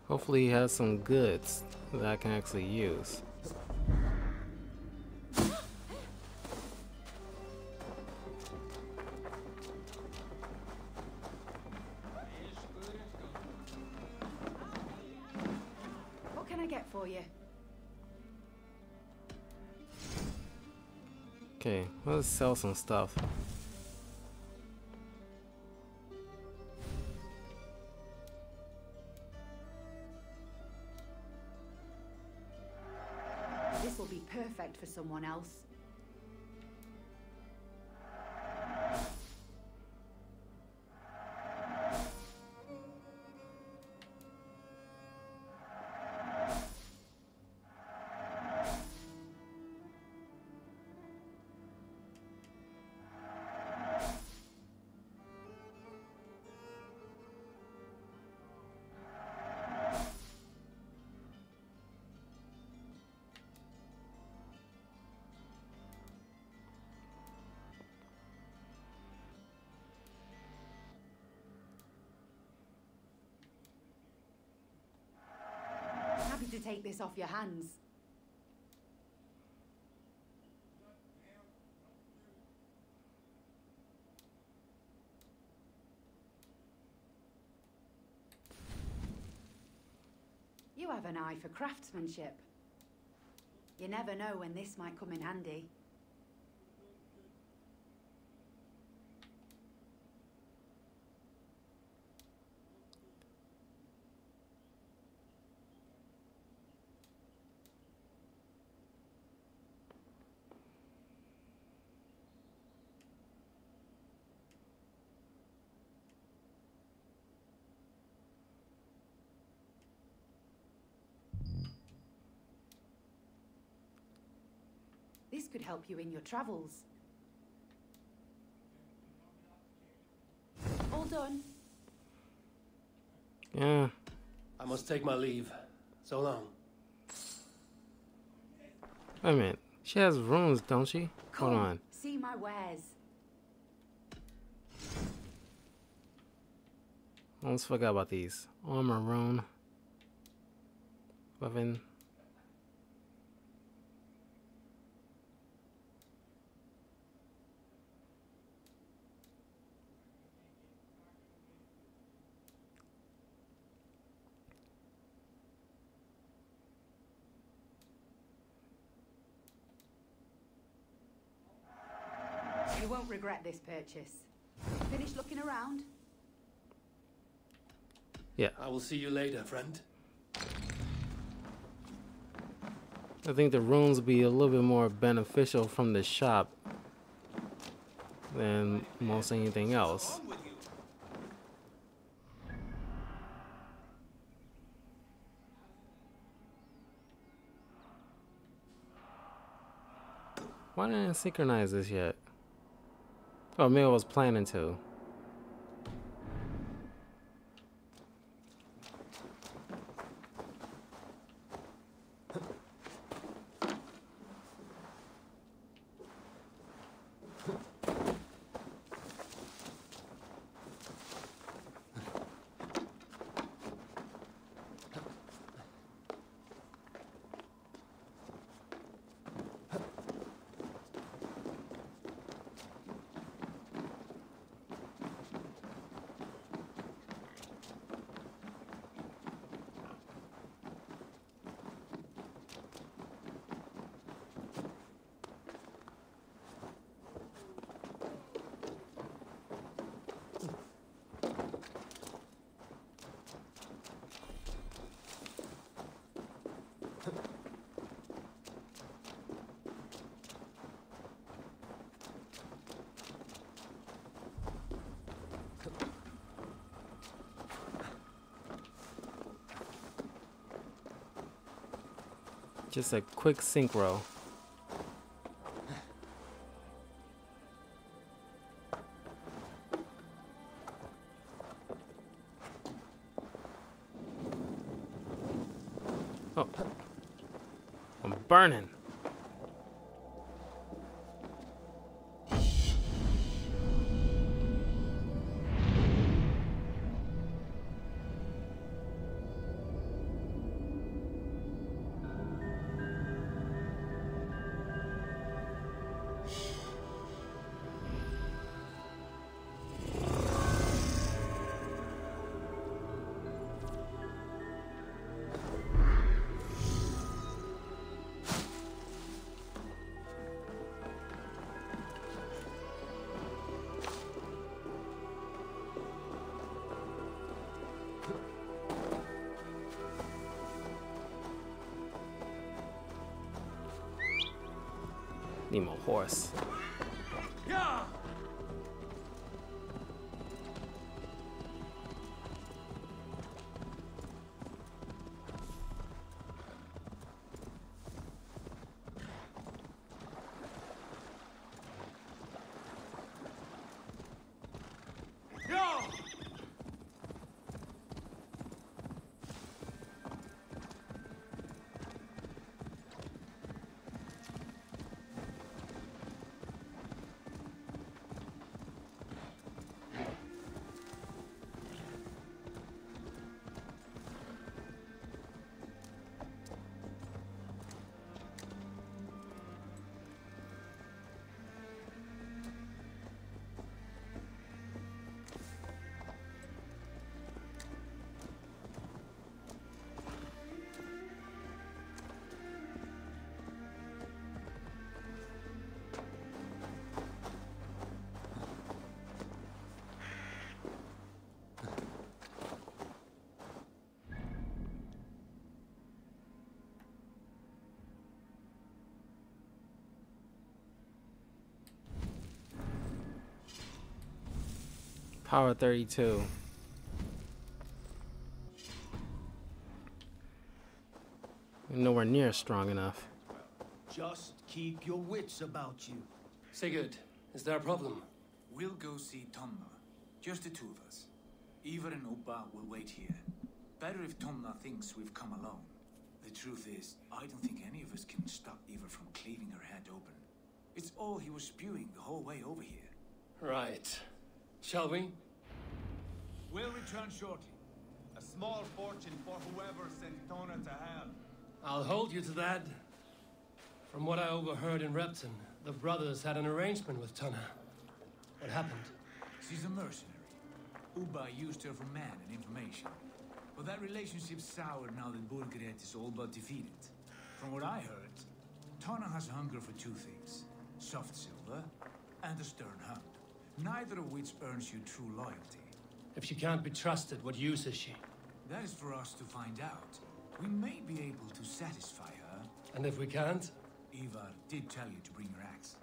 Hopefully he has some goods that I can actually use. What can I get for you? Okay, let's sell some stuff. For someone else. To take this off your hands. You have an eye for craftsmanship. You never know when this might come in handy. This could help you in your travels. All done. Yeah. I must take my leave. So long. Wait a minute. She has rooms, don't she? Come hold on. See my wares. I almost forgot about these. Armor rune. Weapon. Regret this purchase. Finish looking around. Yeah. I will see you later, friend. I think the rooms will be a little bit more beneficial from the shop than most anything else. Why didn't I synchronize this yet? Oh, maybe I was planning to. Just a quick synchro. Oh, I'm burning. Need more horse. Yeah. Power 32. Nowhere near strong enough. Just keep your wits about you. Sigurd, is there a problem? We'll go see Tomna. Just the two of us. Eivor and Oba will wait here. Better if Tomna thinks we've come alone. The truth is, I don't think any of us can stop Eivor from cleaving her head open. It's all he was spewing the whole way over here. Right. Shall we? We'll return shortly. A small fortune for whoever sent Tona to hell. I'll hold you to that. From what I overheard in Repton, the brothers had an arrangement with Tona. What happened? She's a mercenary. Uba used her for man and information. But that relationship's soured now that Burgret is all but defeated. From what I heard, Tona has hunger for two things. Soft silver and a stern hunt. Neither of which earns you true loyalty. If she can't be trusted, what use is she? That is for us to find out. We may be able to satisfy her. And if we can't? Eivor did tell you to bring your axe.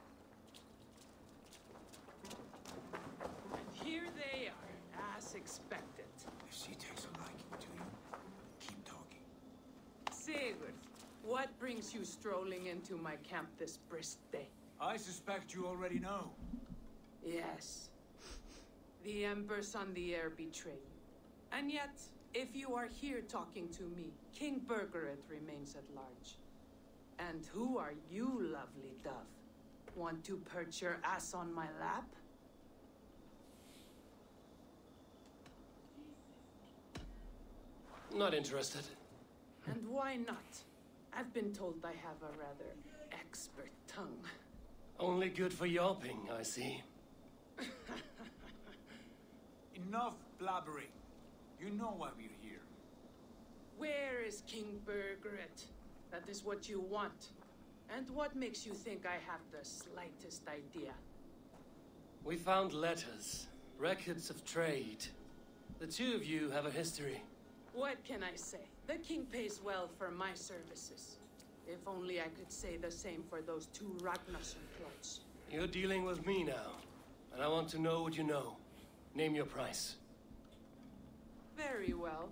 And here they are, as expected. If she takes a liking to you, keep talking. Sigurd, what brings you strolling into my camp this brisk day? I suspect you already know. Yes. The embers on the air betray you. And yet, if you are here talking to me, King Burgeret remains at large. And who are you, lovely dove? Want to perch your ass on my lap? Not interested. And why not? I've been told I have a rather expert tongue. Only good for yelping, I see. Enough blabbering. You know why we're here. Where is King Burgret? That is what you want. And what makes you think I have the slightest idea? We found letters, records of trade. The two of you have a history. What can I say? The king pays well for my services. If only I could say the same for those two Ragnarsson plots. You're dealing with me now, and I want to know what you know. Name your price. Very well.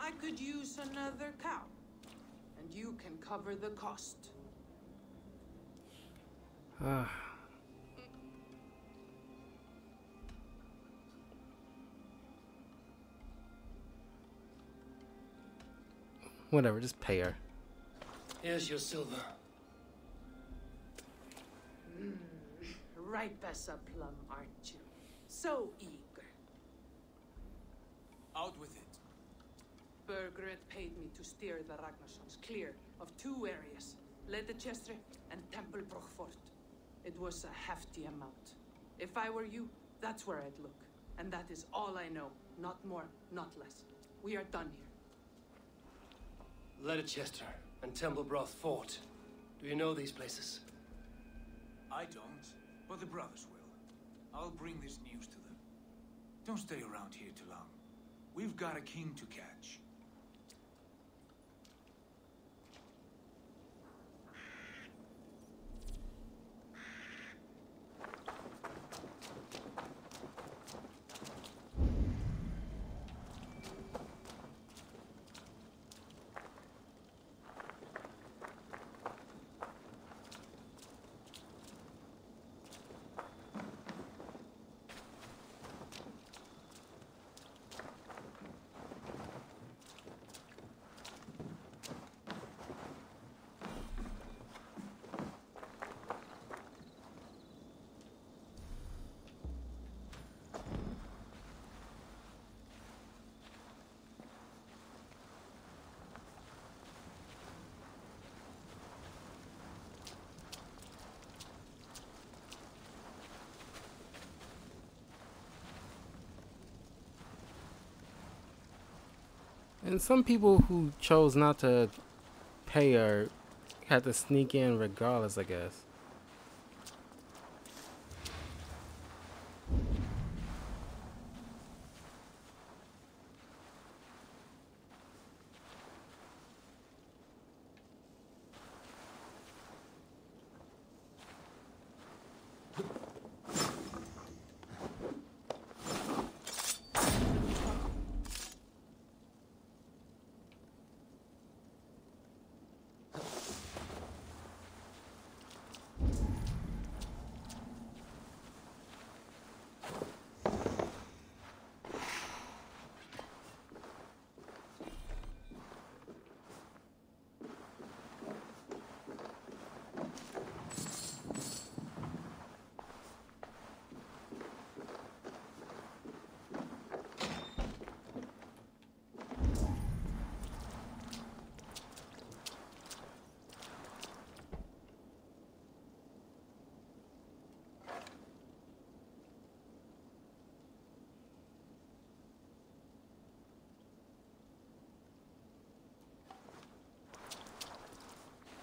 I could use another cow, and you can cover the cost. Whatever, just pay her. Here's your silver. Ripe as a plum, aren't you? So eager. Out with it. Burgret paid me to steer the Ragnarssons clear of two areas, Ledechestre and Tempelbrochfort. It was a hefty amount. If I were you, that's where I'd look. And that is all I know. Not more, not less. We are done here. Ledechestre and Tempelbroth Fort. Do you know these places? I don't, but the brothers will. I'll bring this news to them. Don't stay around here too long. We've got a king to catch. And some people who chose not to pay or had to sneak in regardless, I guess.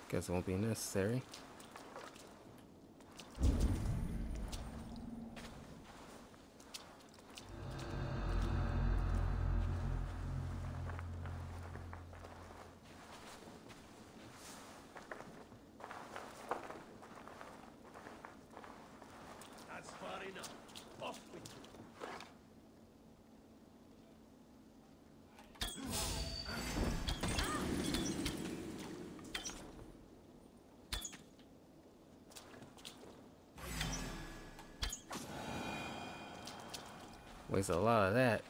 Guess it won't be necessary. That's far enough. Off with you. Waste a lot of that.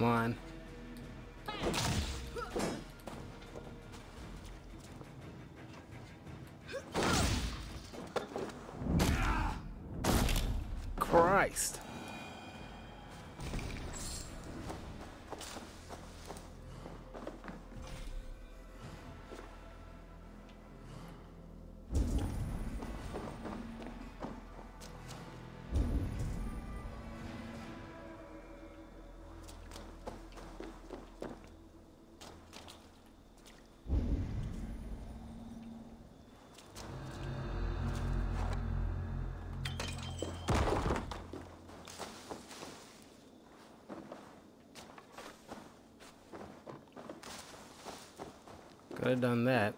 Come on. Christ. Could have done that.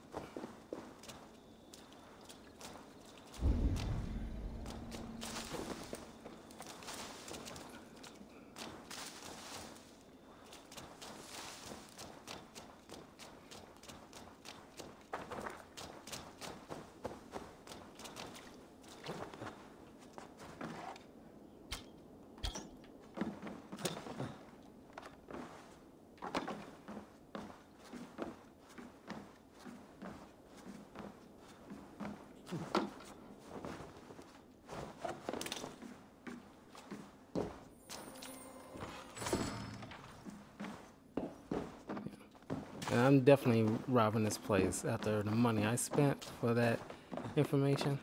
I'm definitely robbing this place after the money I spent for that information.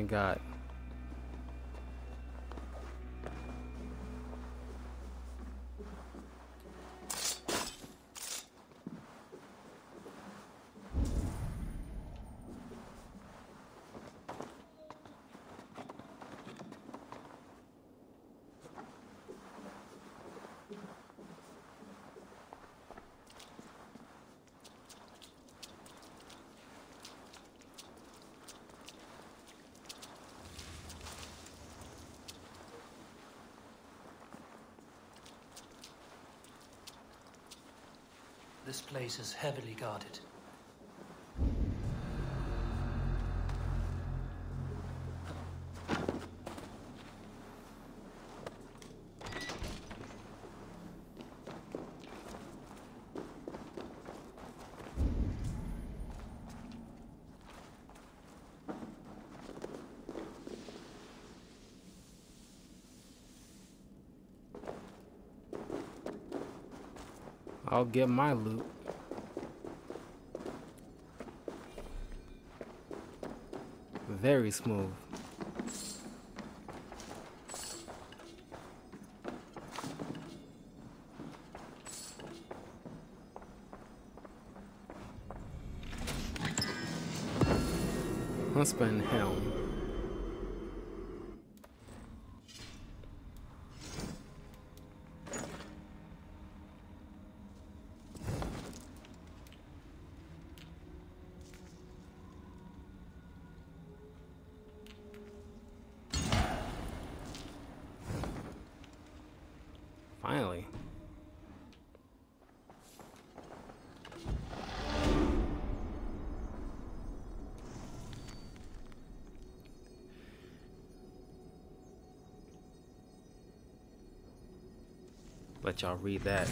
only got... This place is heavily guarded. I'll get my loot. Very smooth. Huntsman helm. Let y'all read that.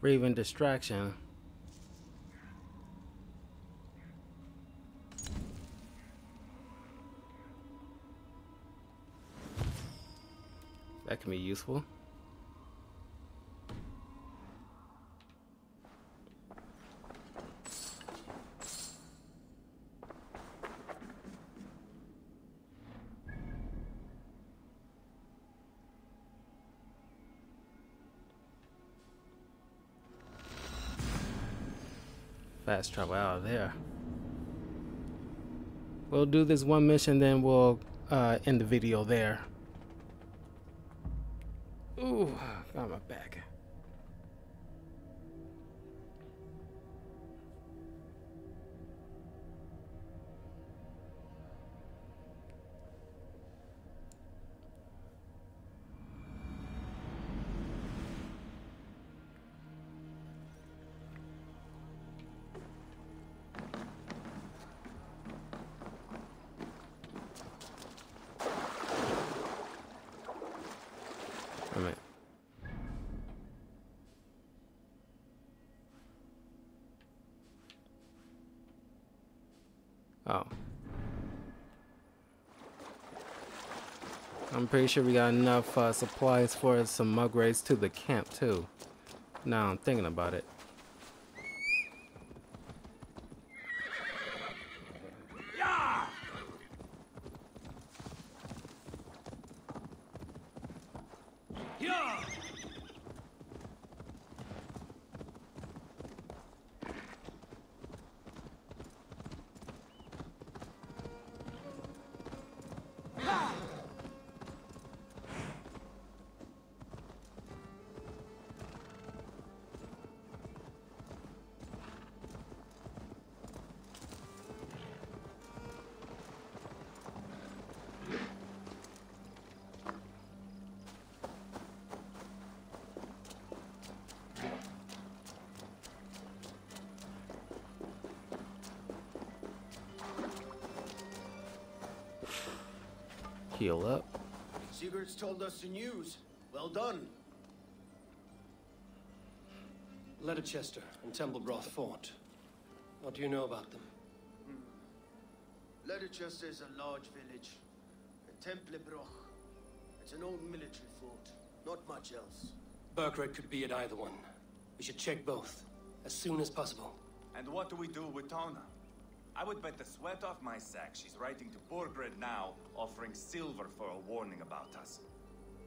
Raven distraction. That can be useful. Fast travel out of there. We'll do this one mission, then we'll end the video there. Ooh, got my back. Oh. I'm pretty sure we got enough supplies for some upgrades to the camp too. Now I'm thinking about it. Yeah! Yeah! Heal up. Sigurd's told us the news. Well done. Leadchester and Templebroth Fort. What do you know about them? Leadchester is a large village. And Templebroth, it's an old military fort. Not much else. Burkred could be at either one. We should check both, as soon as possible. And what do we do with Tona? I would bet the sweat off my sack she's writing to Burkred now, offering silver for a warning about us.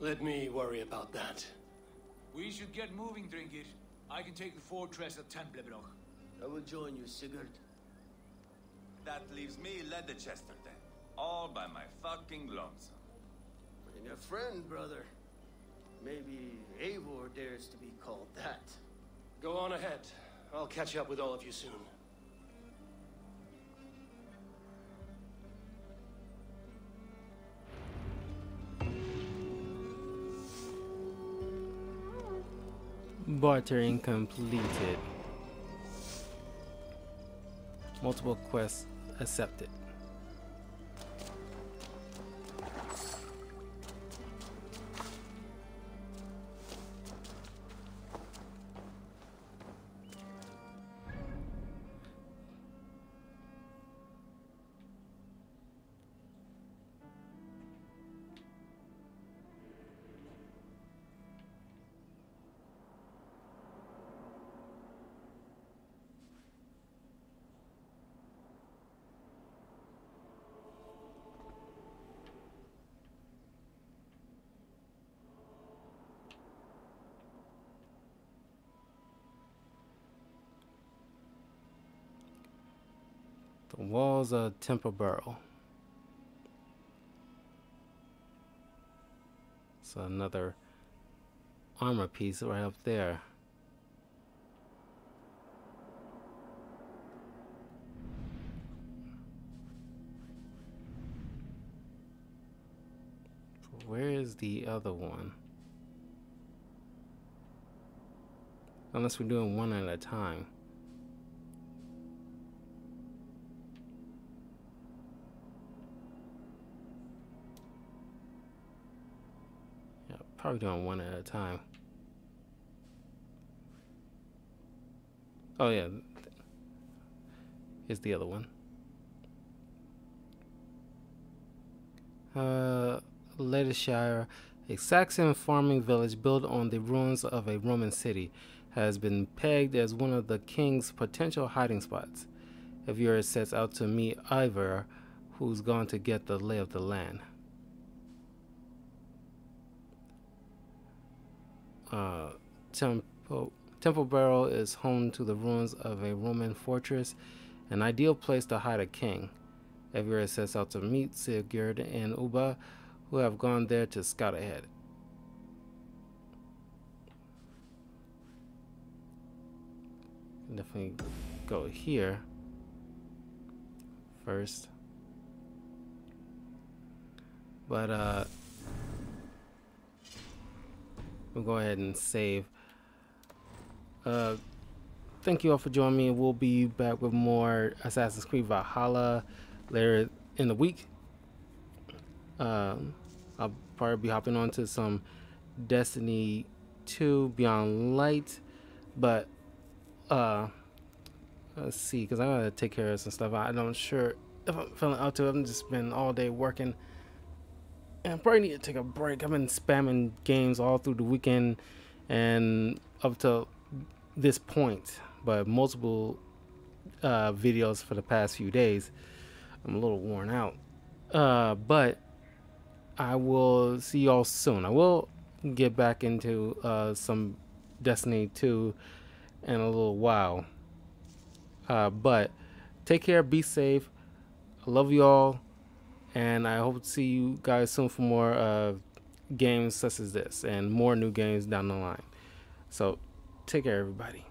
Let me worry about that. We should get moving, Dringir. I can take the fortress of Templebroch. I will join you, Sigurd. That leaves me Leadchester then. All by my fucking lonesome. Bring a friend, brother. Maybe Eivor dares to be called that. Go on ahead. I'll catch up with all of you soon. Bartering completed. Multiple quests accepted. The walls of Templeborough. So another armor piece right up there. Where is the other one? Unless we're doing one at a time. Probably doing one at a time. Oh yeah, here's the other one. Leicestershire, a Saxon farming village built on the ruins of a Roman city, has been pegged as one of the king's potential hiding spots. A viewer sets out to meet Eivor, who's gone to get the lay of the land. Templeborough is home to the ruins of a Roman fortress, an ideal place to hide a king. Eivor sets out to meet Sigurd and Uba, who have gone there to scout ahead. Definitely go here first, but we'll go ahead and save. Thank you all for joining me. We'll be back with more Assassin's Creed Valhalla later in the week. I'll probably be hopping on to some Destiny 2 Beyond Light, but let's see, because I gotta take care of some stuff. I'm not sure if I'm feeling up to it. I've just been all day working. I probably need to take a break. I've been spamming games all through the weekend and up to this point, but multiple videos for the past few days. I'm a little worn out, but I will see y'all soon. I will get back into some Destiny 2 in a little while, but take care, be safe. I love y'all. And I hope to see you guys soon for more games such as this and more new games down the line. So take care, everybody.